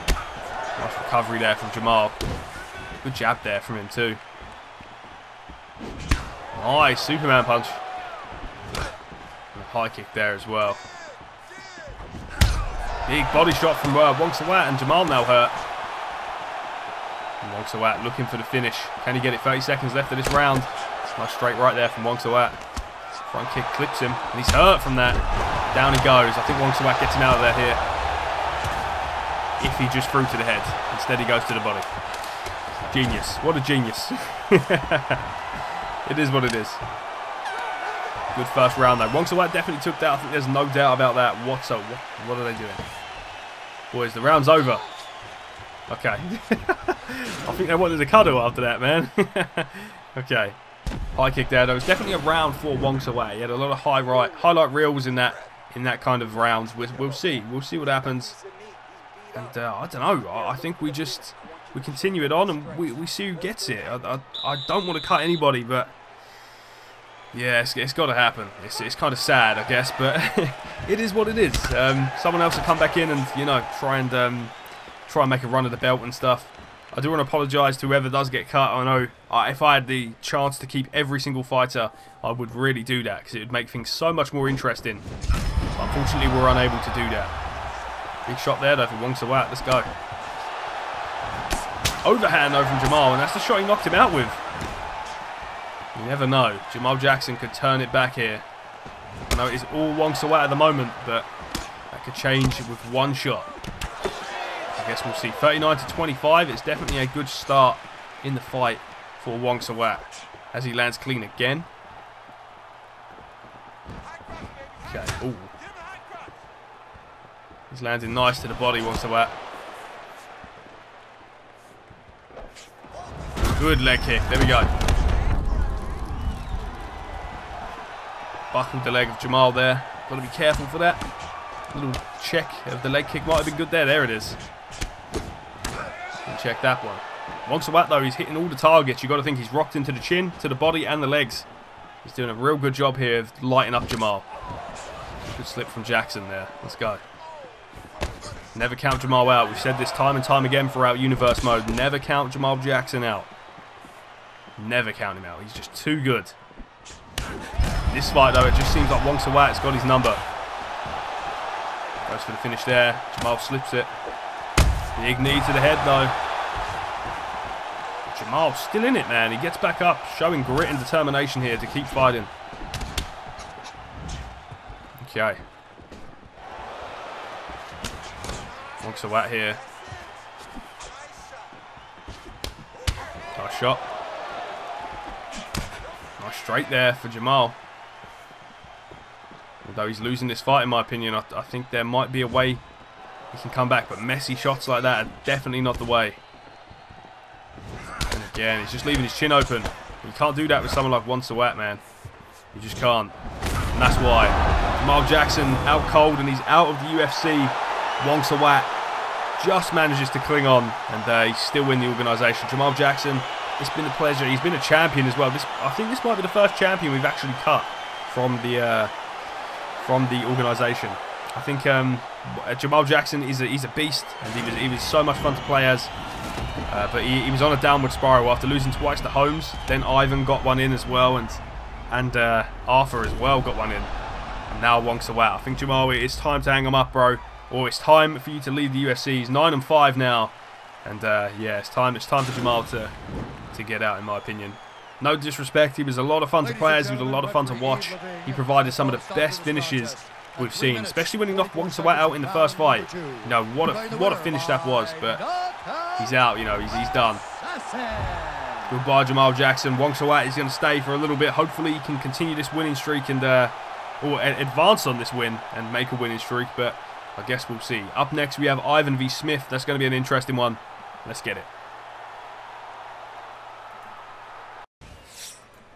Nice recovery there from Jamal. Good jab there from him too. Nice Superman punch. And a high kick there as well. Big body shot from uh, Wong Sawat, and Jamal now hurt. And Wong Sawat looking for the finish. Can he get it? thirty seconds left of this round. Nice straight right there from Wong Sawat. Front kick clips him, and he's hurt from that. Down he goes. I think Wong Sawat gets him out of there here. If he just threw to the head. Instead he goes to the body. Genius. What a genius. It is what it is. Good first round though. Wong Sawat definitely took that. I think there's no doubt about that. What's up? What are they doing? Boys, the round's over. Okay. I think they wanted a cuddle after that, man. Okay. High kick there. That was definitely a round for Wong Sawat. He had a lot of high right, highlight reels in that in that kind of rounds. We'll, we'll see. We'll see what happens. And uh, I don't know. I, I think we just we continue it on and we, we see who gets it. I, I, I don't want to cut anybody, but yeah, it's, it's got to happen. It's, it's kind of sad, I guess, but it is what it is. Um, someone else will come back in and, you know, try and um, try and make a run of the belt and stuff. I do want to apologise to whoever does get cut. I know uh, if I had the chance to keep every single fighter, I would really do that because it would make things so much more interesting. But unfortunately, we're unable to do that. Big shot there, though, for Wong Sawat. Let's go. Overhand, though, from Jamal, and that's the shot he knocked him out with. You never know. Jamal Jackson could turn it back here. I know it is all Wong Sawat at the moment, but that could change with one shot. I guess we'll see. thirty-nine to twenty-five. It's definitely a good start in the fight for Wong Sawat as he lands clean again. Okay. Ooh. He's landing nice to the body, Wong Sawat. Good leg kick. There we go. Buckled the leg of Jamal there. Got to be careful for that. Little check of the leg kick might have been good there. There it is. Check that one. Wong Sawat, though, he's hitting all the targets. You've got to think he's rocked into the chin, to the body, and the legs. He's doing a real good job here of lighting up Jamal. Good slip from Jackson there. Let's go. Never count Jamal out. We've said this time and time again throughout Universe Mode. Never count Jamal Jackson out. Never count him out. He's just too good. This fight, though, it just seems like Wong Sawat's got his number. Goes for the finish there. Jamal slips it. Big knee to the head, though. Jamal's still in it, man. He gets back up, showing grit and determination here to keep fighting. Okay. Wong Sawat here. Nice shot. Nice straight there for Jamal. Although he's losing this fight, in my opinion, I, I think there might be a way he can come back, but messy shots like that are definitely not the way. And again, he's just leaving his chin open. You can't do that with someone like Wong Sawat, man. You just can't. And that's why. Jamal Jackson out cold and he's out of the U F C. Wong Sawat just manages to cling on and uh, he's still in the organisation. Jamal Jackson, it's been a pleasure. He's been a champion as well. This, I think this might be the first champion we've actually cut from the, uh, from the organisation. I think um, Jamal Jackson is a, he's a beast, and he was, he was so much fun to play as. Uh, but he, he was on a downward spiral after losing twice to Holmes. Then Ivan got one in as well, and and uh, Arthur as well got one in. And now Wong Sawat. I think Jamal, it's time to hang him up, bro. Or it's time for you to leave the U F C. He's nine and five now, and uh, yeah, it's time. It's time for Jamal to to get out, in my opinion. No disrespect, he was a lot of fun to play as. He was a lot of fun to watch. He provided some of the best finishes we've seen, especially when he knocked Wong Sawat out in the first fight. You know, what a, what a finish that was, but he's out, you know, he's, he's done. Goodbye, Jamal Jackson. Wong Sawat is going to stay for a little bit. Hopefully he can continue this winning streak and uh, or advance on this win and make a winning streak, but I guess we'll see. Up next, we have Ivan v Smith. That's going to be an interesting one. Let's get it.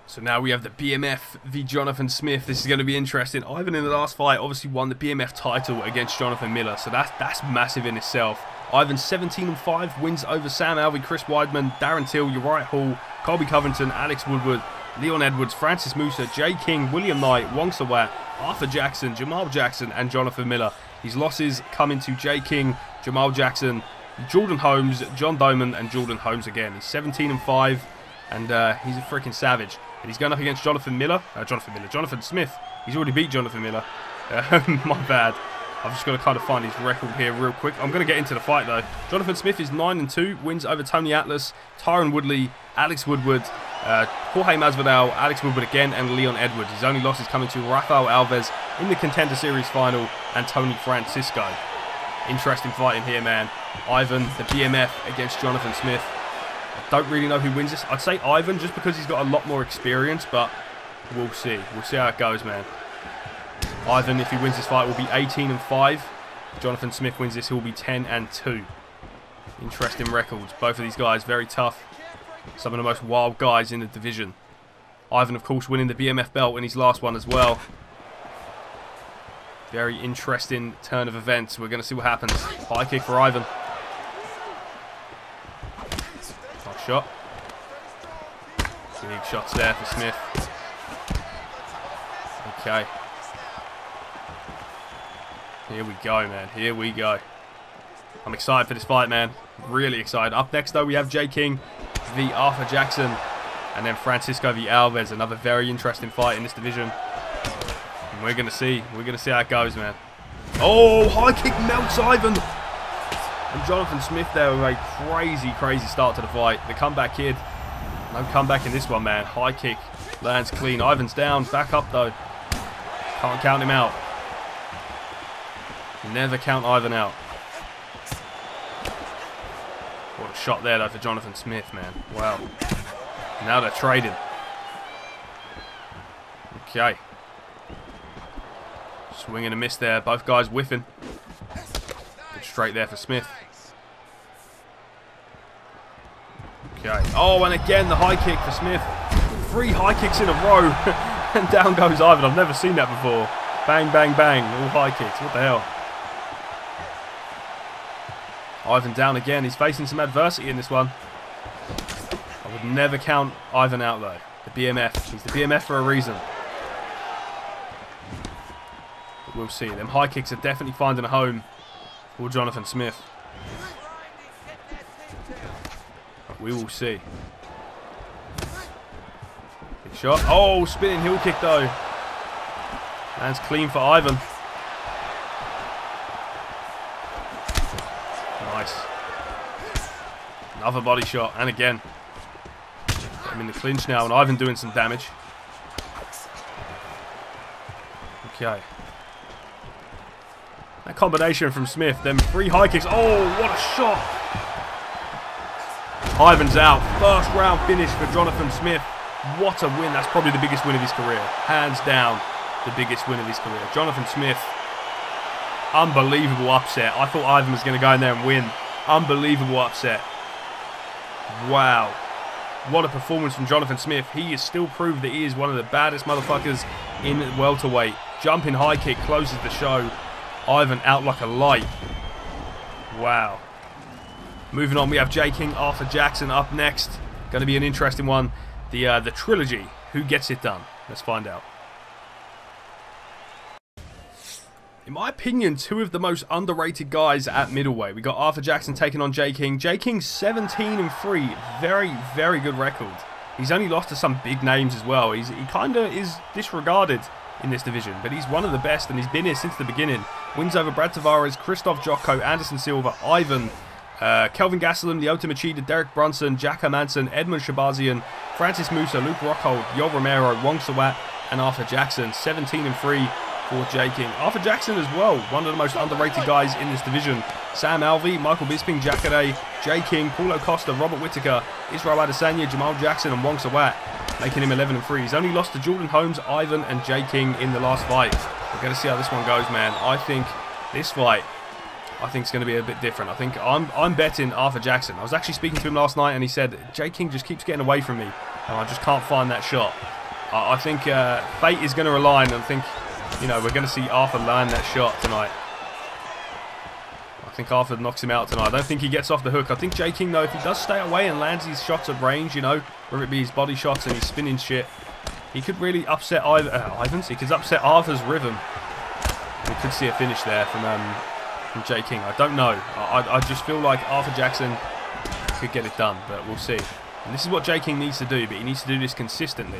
So now we have the B M F v Jonathan Smith. This is going to be interesting. Ivan in the last fight obviously won the B M F title against Jonathan Miller. So that's, that's massive in itself. Ivan seventeen and five, wins over Sam Alvey, Chris Weidman, Darren Till, Uriah Hall, Colby Covington, Alex Woodward, Leon Edwards, Francis Musa, Jay King, William Knight, Wong Sawat, Arthur Jackson, Jamal Jackson and Jonathan Miller. His losses coming to Jay King, Jamal Jackson, Jordan Holmes, John Doman and Jordan Holmes again. He's seventeen and five and uh, he's a freaking savage. And he's going up against Jonathan Miller. Uh, Jonathan Miller. Jonathan Smith. He's already beat Jonathan Miller. Uh, my bad. I've just got to kind of find his record here real quick. I'm going to get into the fight, though. Jonathan Smith is nine and two. Wins over Tony Atlas, Tyron Woodley, Alex Woodward, uh, Jorge Masvidal, Alex Woodward again, and Leon Edwards. His only loss is coming to Rafael Alves in the Contender Series final and Tony Francisco. Interesting fight in here, man. Ivan, the B M F, against Jonathan Smith. Don't really know who wins this. I'd say Ivan just because he's got a lot more experience, but we'll see. We'll see how it goes, man. Ivan, if he wins this fight, will be eighteen and five. If Jonathan Smith wins this, he'll be ten and two. Interesting records. Both of these guys very tough. Some of the most wild guys in the division. Ivan, of course, winning the B M F belt in his last one as well. Very interesting turn of events. We're going to see what happens. High kick for Ivan. Nice shot. Big shots there for Smith. Okay. Here we go, man. Here we go. I'm excited for this fight, man. Really excited. Up next, though, we have Jay King v Arthur Jackson. And then Francisco v Alves. Another very interesting fight in this division. And we're going to see. We're going to see how it goes, man. Oh, high kick melts Ivan. And Jonathan Smith there with a crazy, crazy start to the fight. The comeback kid. No comeback in this one, man. High kick. Lands clean. Ivan's down. Back up, though. Can't count him out. Never count Ivan out. What a shot there, though, for Jonathan Smith, man. Wow. Now they're trading. Okay. Swing and a miss there. Both guys whiffing. Good straight there for Smith. Okay. Oh, and again the high kick for Smith. Three high kicks in a row. And down goes Ivan. I've never seen that before. Bang, bang, bang. All high kicks. What the hell? Ivan down again. He's facing some adversity in this one. I would never count Ivan out, though. The B M F. He's the B M F for a reason. But we'll see. Them high kicks are definitely finding a home for Jonathan Smith. But we will see. Big shot. Oh, spinning heel kick, though. Lands clean for Ivan. Another body shot, and again. I'm in the clinch now, and Ivan doing some damage. Okay. That combination from Smith, then three high kicks. Oh, what a shot! Ivan's out. First round finish for Jonathan Smith. What a win. That's probably the biggest win of his career. Hands down, the biggest win of his career. Jonathan Smith, unbelievable upset. I thought Ivan was going to go in there and win. Unbelievable upset. Wow. What a performance from Jonathan Smith. He has still proved that he is one of the baddest motherfuckers in welterweight. Jumping high kick closes the show. Ivan out like a light. Wow. Moving on, we have Jay King, Arthur Jackson up next. Going to be an interesting one. The, uh, the trilogy. Who gets it done? Let's find out. In my opinion, two of the most underrated guys at middleweight. We got Arthur Jackson taking on Jay King. Jay King's seventeen and three. Very, very good record. He's only lost to some big names as well. He's, he kind of is disregarded in this division, but he's one of the best, and he's been here since the beginning. Wins over Brad Tavares, Krzysztof Jocko, Anderson Silva, Ivan, uh, Kelvin Gastelum, Lyoto Machida, Derek Brunson, Jack Hermanson, Edmund Shabazian, Francis Musa, Luke Rockhold, Yoel Romero, Wong Sawat, and Arthur Jackson. seventeen and three. For Jay King. Arthur Jackson as well, one of the most underrated guys in this division. Sam Alvey, Michael Bisping, Jacare, Jay King, Paulo Costa, Robert Whittaker, Israel Adesanya, Jamal Jackson, and Wong Sawat, making him eleven and three. He's only lost to Jordan Holmes, Ivan, and Jay King in the last fight. We're going to see how this one goes, man. I think this fight, I think it's going to be a bit different. I think I'm, I'm betting Arthur Jackson. I was actually speaking to him last night, and he said, Jay King just keeps getting away from me, and I just can't find that shot. I, I think uh, fate is going to align, and I think... You know, we're going to see Arthur land that shot tonight. I think Arthur knocks him out tonight. I don't think he gets off the hook. I think Jay King, though, if he does stay away and lands his shots at range, you know, whether it be his body shots and his spinning shit, he could really upset Ivan, uh, Ivan's. He could upset Arthur's rhythm. We could see a finish there from um, from Jay King. I don't know. I, I just feel like Arthur Jackson could get it done, but we'll see. And this is what Jay King needs to do, but he needs to do this consistently.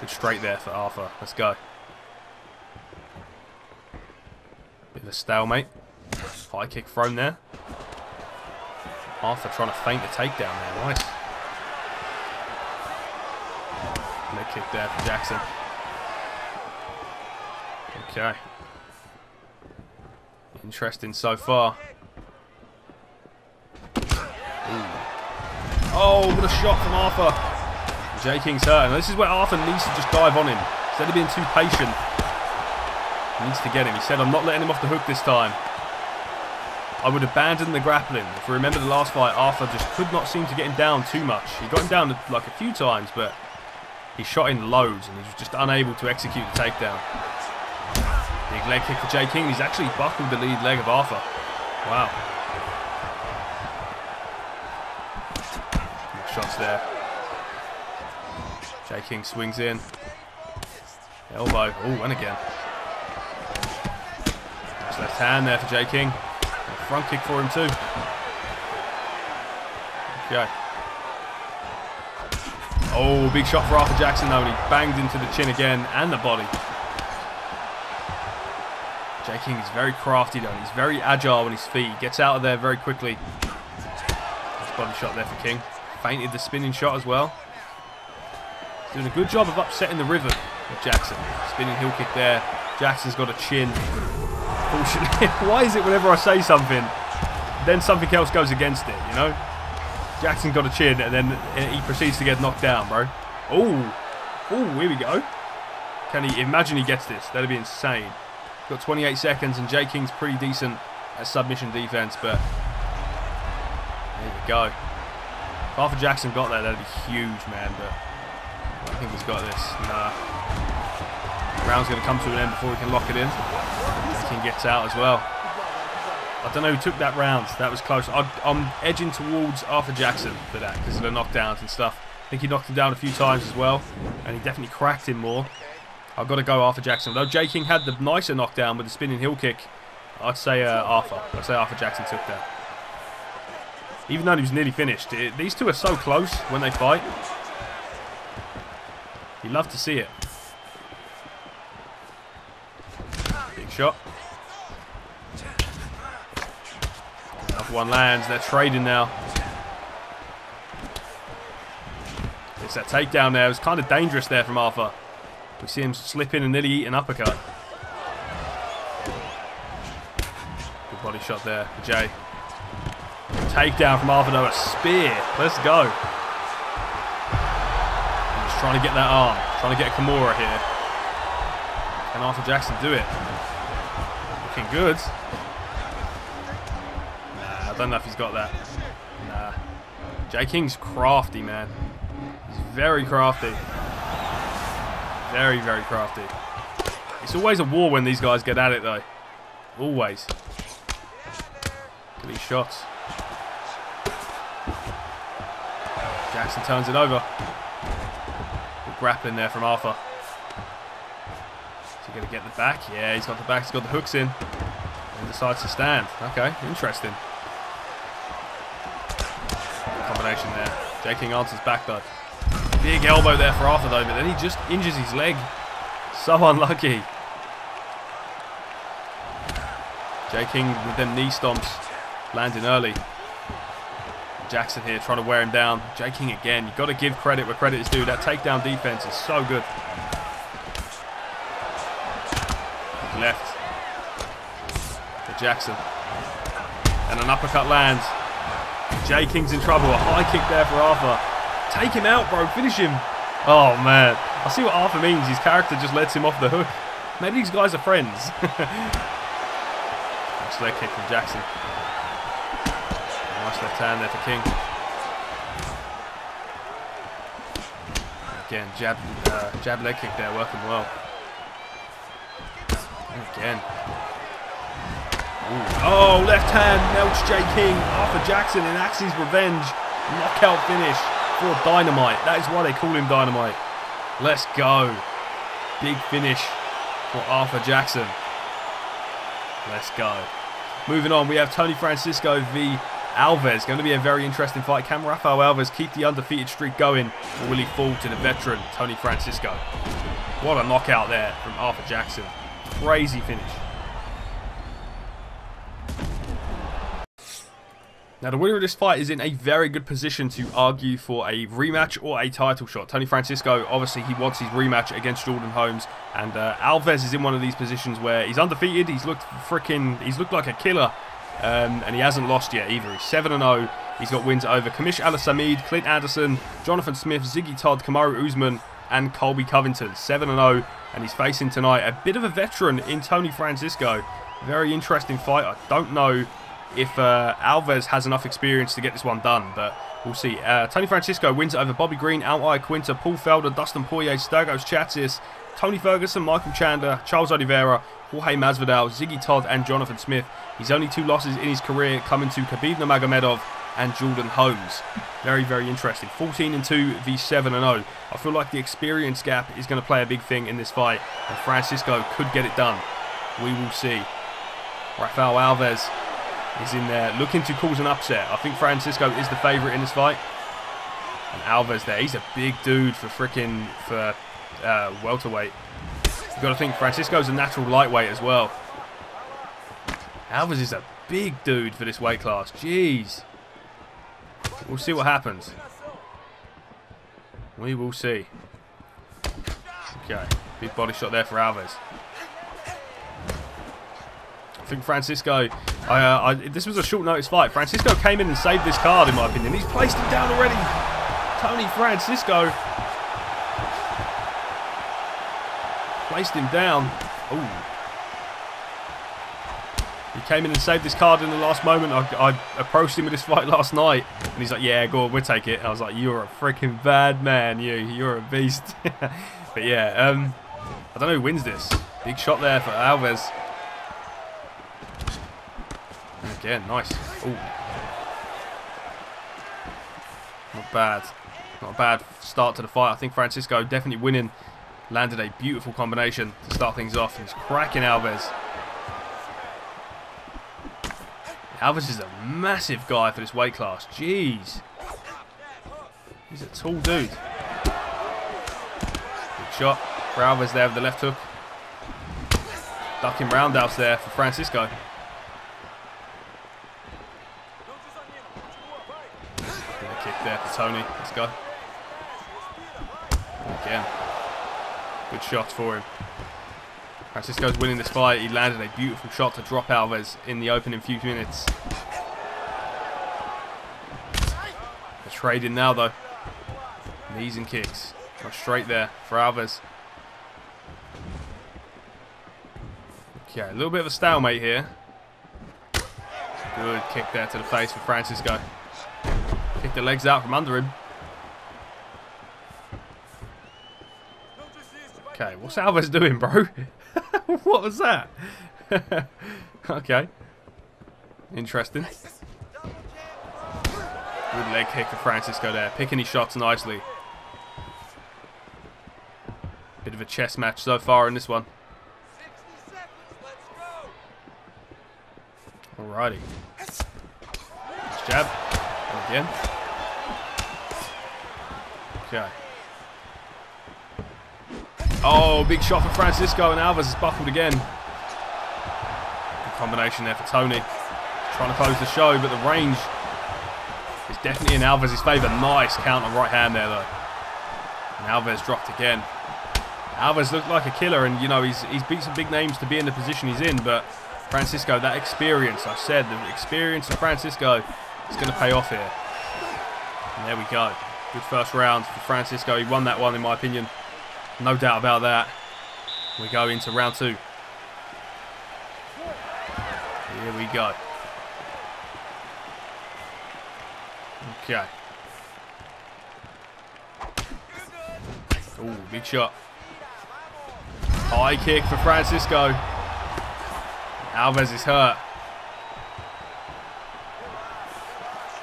Good straight there for Arthur. Let's go. Bit of a stalemate. High kick thrown there. Arthur trying to feint the takedown there. Nice. Leg kick there for Jackson. Okay. Interesting so far. Ooh. Oh, what a shot from Arthur. Jay King's hurt. Now, this is where Arthur needs to just dive on him. Instead of being too patient. Needs to get him. He said, I'm not letting him off the hook this time. I would abandon the grappling. If you remember the last fight, Arthur just could not seem to get him down too much. He got him down like a few times, but He shot in loads and he was just unable to execute the takedown. Big leg kick for Jay King. He's actually buckled the lead leg of Arthur. Wow. Good shots there. Jay King swings in. Elbow. Oh, and again. Nice left hand there for Jay King. And a front kick for him too. Okay. Oh, big shot for Arthur Jackson though, and he banged into the chin again and the body. Jay King is very crafty though, he's very agile on his feet. He gets out of there very quickly. Nice body shot there for King. Fainted the spinning shot as well. He's doing a good job of upsetting the rhythm of Jackson. Spinning heel kick there. Jackson's got a chin. Why is it whenever I say something, then something else goes against it, you know? Jackson got a chin, and then he proceeds to get knocked down, bro. Oh, oh, here we go. Can he imagine he gets this? That'd be insane. Got twenty-eight seconds, and Jay King's pretty decent at submission defense, but there we go. If Arthur Jackson got that, that'd be huge, man, but I think he's got this. Nah. The round's going to come to an end before we can lock it in. Jay King gets out as well. I don't know who took that round. That was close. I, I'm edging towards Arthur Jackson for that because of the knockdowns and stuff. I think he knocked him down a few times as well, and he definitely cracked him more. I've got to go Arthur Jackson. Though Jay King had the nicer knockdown with the spinning heel kick, I'd say uh, Arthur. I'd say Arthur Jackson took that. Even though he was nearly finished. It, these two are so close when they fight. You love to see it. Big shot. One lands, they're trading now. It's that takedown there. It was kind of dangerous there from Arthur. We see him slip in and nearly eat an uppercut. Good body shot there for Jay. Takedown from Arthur though, a spear. Let's go. I'm just trying to get that arm. Trying to get Kimura here. Can Arthur Jackson do it? Looking good. I don't know if he's got that. Nah. Jay King's crafty, man. He's very crafty. Very, very crafty. It's always a war when these guys get at it, though. Always. Look at these shots. Jackson turns it over. Good grappling there from Arthur. Is he going to get the back? Yeah, he's got the back. He's got the hooks in. And decides to stand. Okay, interesting. There. Jay King answers back though. Big elbow there for Arthur though, but then he just injures his leg. So unlucky. Jay King with them knee stomps, landing early. Jackson here trying to wear him down. Jay King again. You've got to give credit where credit is due. That takedown defense is so good. Left for Jackson. And an uppercut lands. Jay King's in trouble. A high kick there for Arthur. Take him out, bro. Finish him. Oh, man. I see what Arthur means. His character just lets him off the hook. Maybe these guys are friends. Nice leg kick from Jackson. Nice left hand there for King. Again, jab, uh, jab leg kick there. Working well. And again. Ooh. Oh, left hand melts Jay King. Arthur Jackson enacts his revenge. Knockout finish for Dynamite. That is why they call him Dynamite. Let's go. Big finish for Arthur Jackson. Let's go. Moving on, we have Tony Francisco v Alves. Going to be a very interesting fight. Can Rafael Alves keep the undefeated streak going, or will he fall to the veteran Tony Francisco? What a knockout there from Arthur Jackson. Crazy finish. Now, the winner of this fight is in a very good position to argue for a rematch or a title shot. Tony Francisco, obviously, he wants his rematch against Jordan Holmes. And uh, Alves is in one of these positions where he's undefeated. He's looked freaking... He's looked like a killer. Um, and he hasn't lost yet either. He's seven and oh. He's got wins over Kamish Al-Samid, Clint Anderson, Jonathan Smith, Ziggy Todd, Kamaru Usman, and Colby Covington. seven and oh. And he's facing tonight a bit of a veteran in Tony Francisco. Very interesting fight. I don't know if uh, Alves has enough experience to get this one done, but We'll see. Uh, Tony Francisco wins it over Bobby Green, Al-I Quinter, Paul Felder, Dustin Poirier, Sturgos Chatzis, Tony Ferguson, Michael Chandler, Charles Oliveira, Jorge Masvidal, Ziggy Todd and Jonathan Smith. His only two losses in his career coming to Khabib Nurmagomedov and Jordan Holmes. Very, very interesting. fourteen and two v seven and oh. I feel like the experience gap is going to play a big thing in this fight, and Francisco could get it done. We will see. Rafael Alves is in there looking to cause an upset. I think Francisco is the favourite in this fight. And Alves there, he's a big dude for freaking for uh, welterweight. You've got to think Francisco's a natural lightweight as well. Alves is a big dude for this weight class. Jeez. We'll see what happens. We will see. Okay, big body shot there for Alves. I think Francisco, I, uh, I, this was a short notice fight. Francisco came in and saved this card in my opinion. He's placed him down already. Tony Francisco placed him down. Oh. He came in and saved this card in the last moment. I, I approached him with this fight last night. And he's like, yeah, go on, we'll take it. And I was like, you're a freaking bad man, you. You're a beast. But yeah, um, I don't know who wins this. Big shot there for Alves. And again, nice. Ooh. Not bad. Not a bad start to the fight. I think Francisco definitely winning. Landed a beautiful combination to start things off. He's cracking Alves. Alves is a massive guy for this weight class. Jeez. He's a tall dude. Good shot for Alves there with the left hook. Ducking roundhouse there for Francisco. Good kick there for Tony. Let's go. Again. Good shot for him. Francisco's winning this fight. He landed a beautiful shot to drop Alves in the opening few minutes. The trade in now though. Knees and kicks. Not straight there for Alves. Okay, a little bit of a stalemate here. Good kick there to the face for Francisco. Kick the legs out from under him. Okay, what's Alves doing, bro? What was that? Okay. Interesting. Good leg kick for Francisco there. Picking his shots nicely. Bit of a chess match so far in this one. Alrighty. Nice jab. And again. Okay. Oh, big shot for Francisco, and Alves is buckled again. Good combination there for Tony. Trying to close the show, but the range is definitely in Alves' favour. Nice counter right hand there, though. And Alves dropped again. Alves looked like a killer, and, you know, he's, he's beat some big names to be in the position he's in, but Francisco, that experience, I said, the experience of Francisco is going to pay off here. And there we go. Good first round for Francisco. He won that one, in my opinion. No doubt about that. We go into round two. Here we go. Okay. Oh, big shot. High kick for Francisco. Alves is hurt.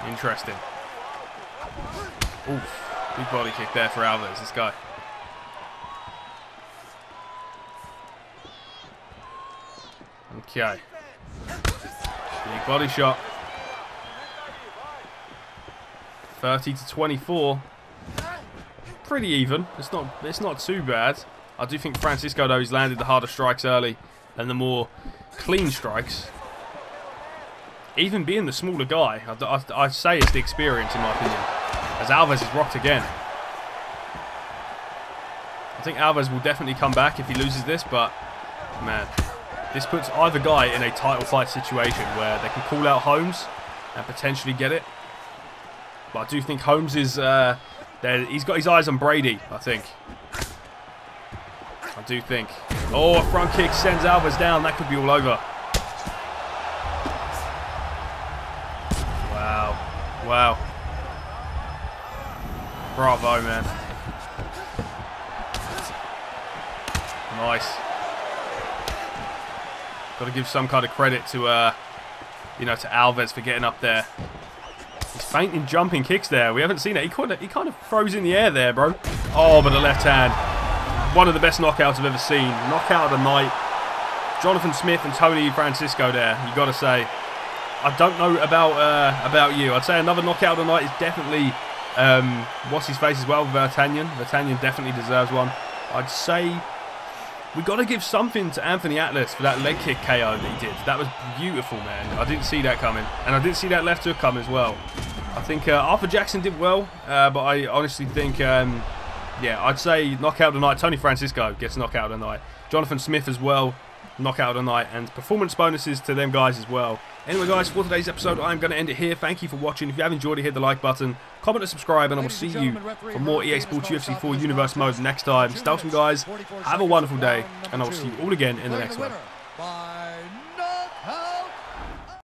Interesting. Oof. Big body kick there for Alves. Let's go. Okay. Big body shot. thirty to twenty-four. Pretty even. It's not it's not too bad. I do think Francisco though, he's landed the harder strikes early and the more clean strikes. Even being the smaller guy, I, I, I say it's the experience in my opinion. As Alves is rocked again. I think Alves will definitely come back if he loses this, but man. This puts either guy in a title fight situation where they can call out Holmes and potentially get it. But I do think Holmes is... Uh, there, he's got his eyes on Brady, I think. I do think. Oh, a front kick sends Alves down. That could be all over. Wow. Wow. Bravo, man. Nice. Got to give some kind of credit to, uh, you know, to Alves for getting up there. He's feinting jumping kicks there. We haven't seen it. He kind of, he kind of froze in the air there, bro. Oh, but the left hand. One of the best knockouts I've ever seen. Knockout of the night. Jonathan Smith and Tony Francisco there. You got to say. I don't know about uh, about you. I'd say another knockout of the night is definitely um, what's his face as well, Vatanian. Vatanian definitely deserves one. I'd say we got to give something to Anthony Atlas for that leg kick K O that he did. That was beautiful, man. I didn't see that coming, and I didn't see that left hook come as well. I think uh, Arthur Jackson did well, uh, but I honestly think, um, yeah, I'd say knockout of the night. Tony Francisco gets knockout of the night. Jonathan Smith as well. Knockout of the night, and performance bonuses to them guys as well. Anyway, guys, for today's episode, I'm going to end it here. Thank you for watching. If you have enjoyed it, hit the like button, comment and subscribe, and I will see you for more E A Sports U F C four Universe mode next time. Stay awesome, guys. Have a wonderful day, and I will see you all again in the next one.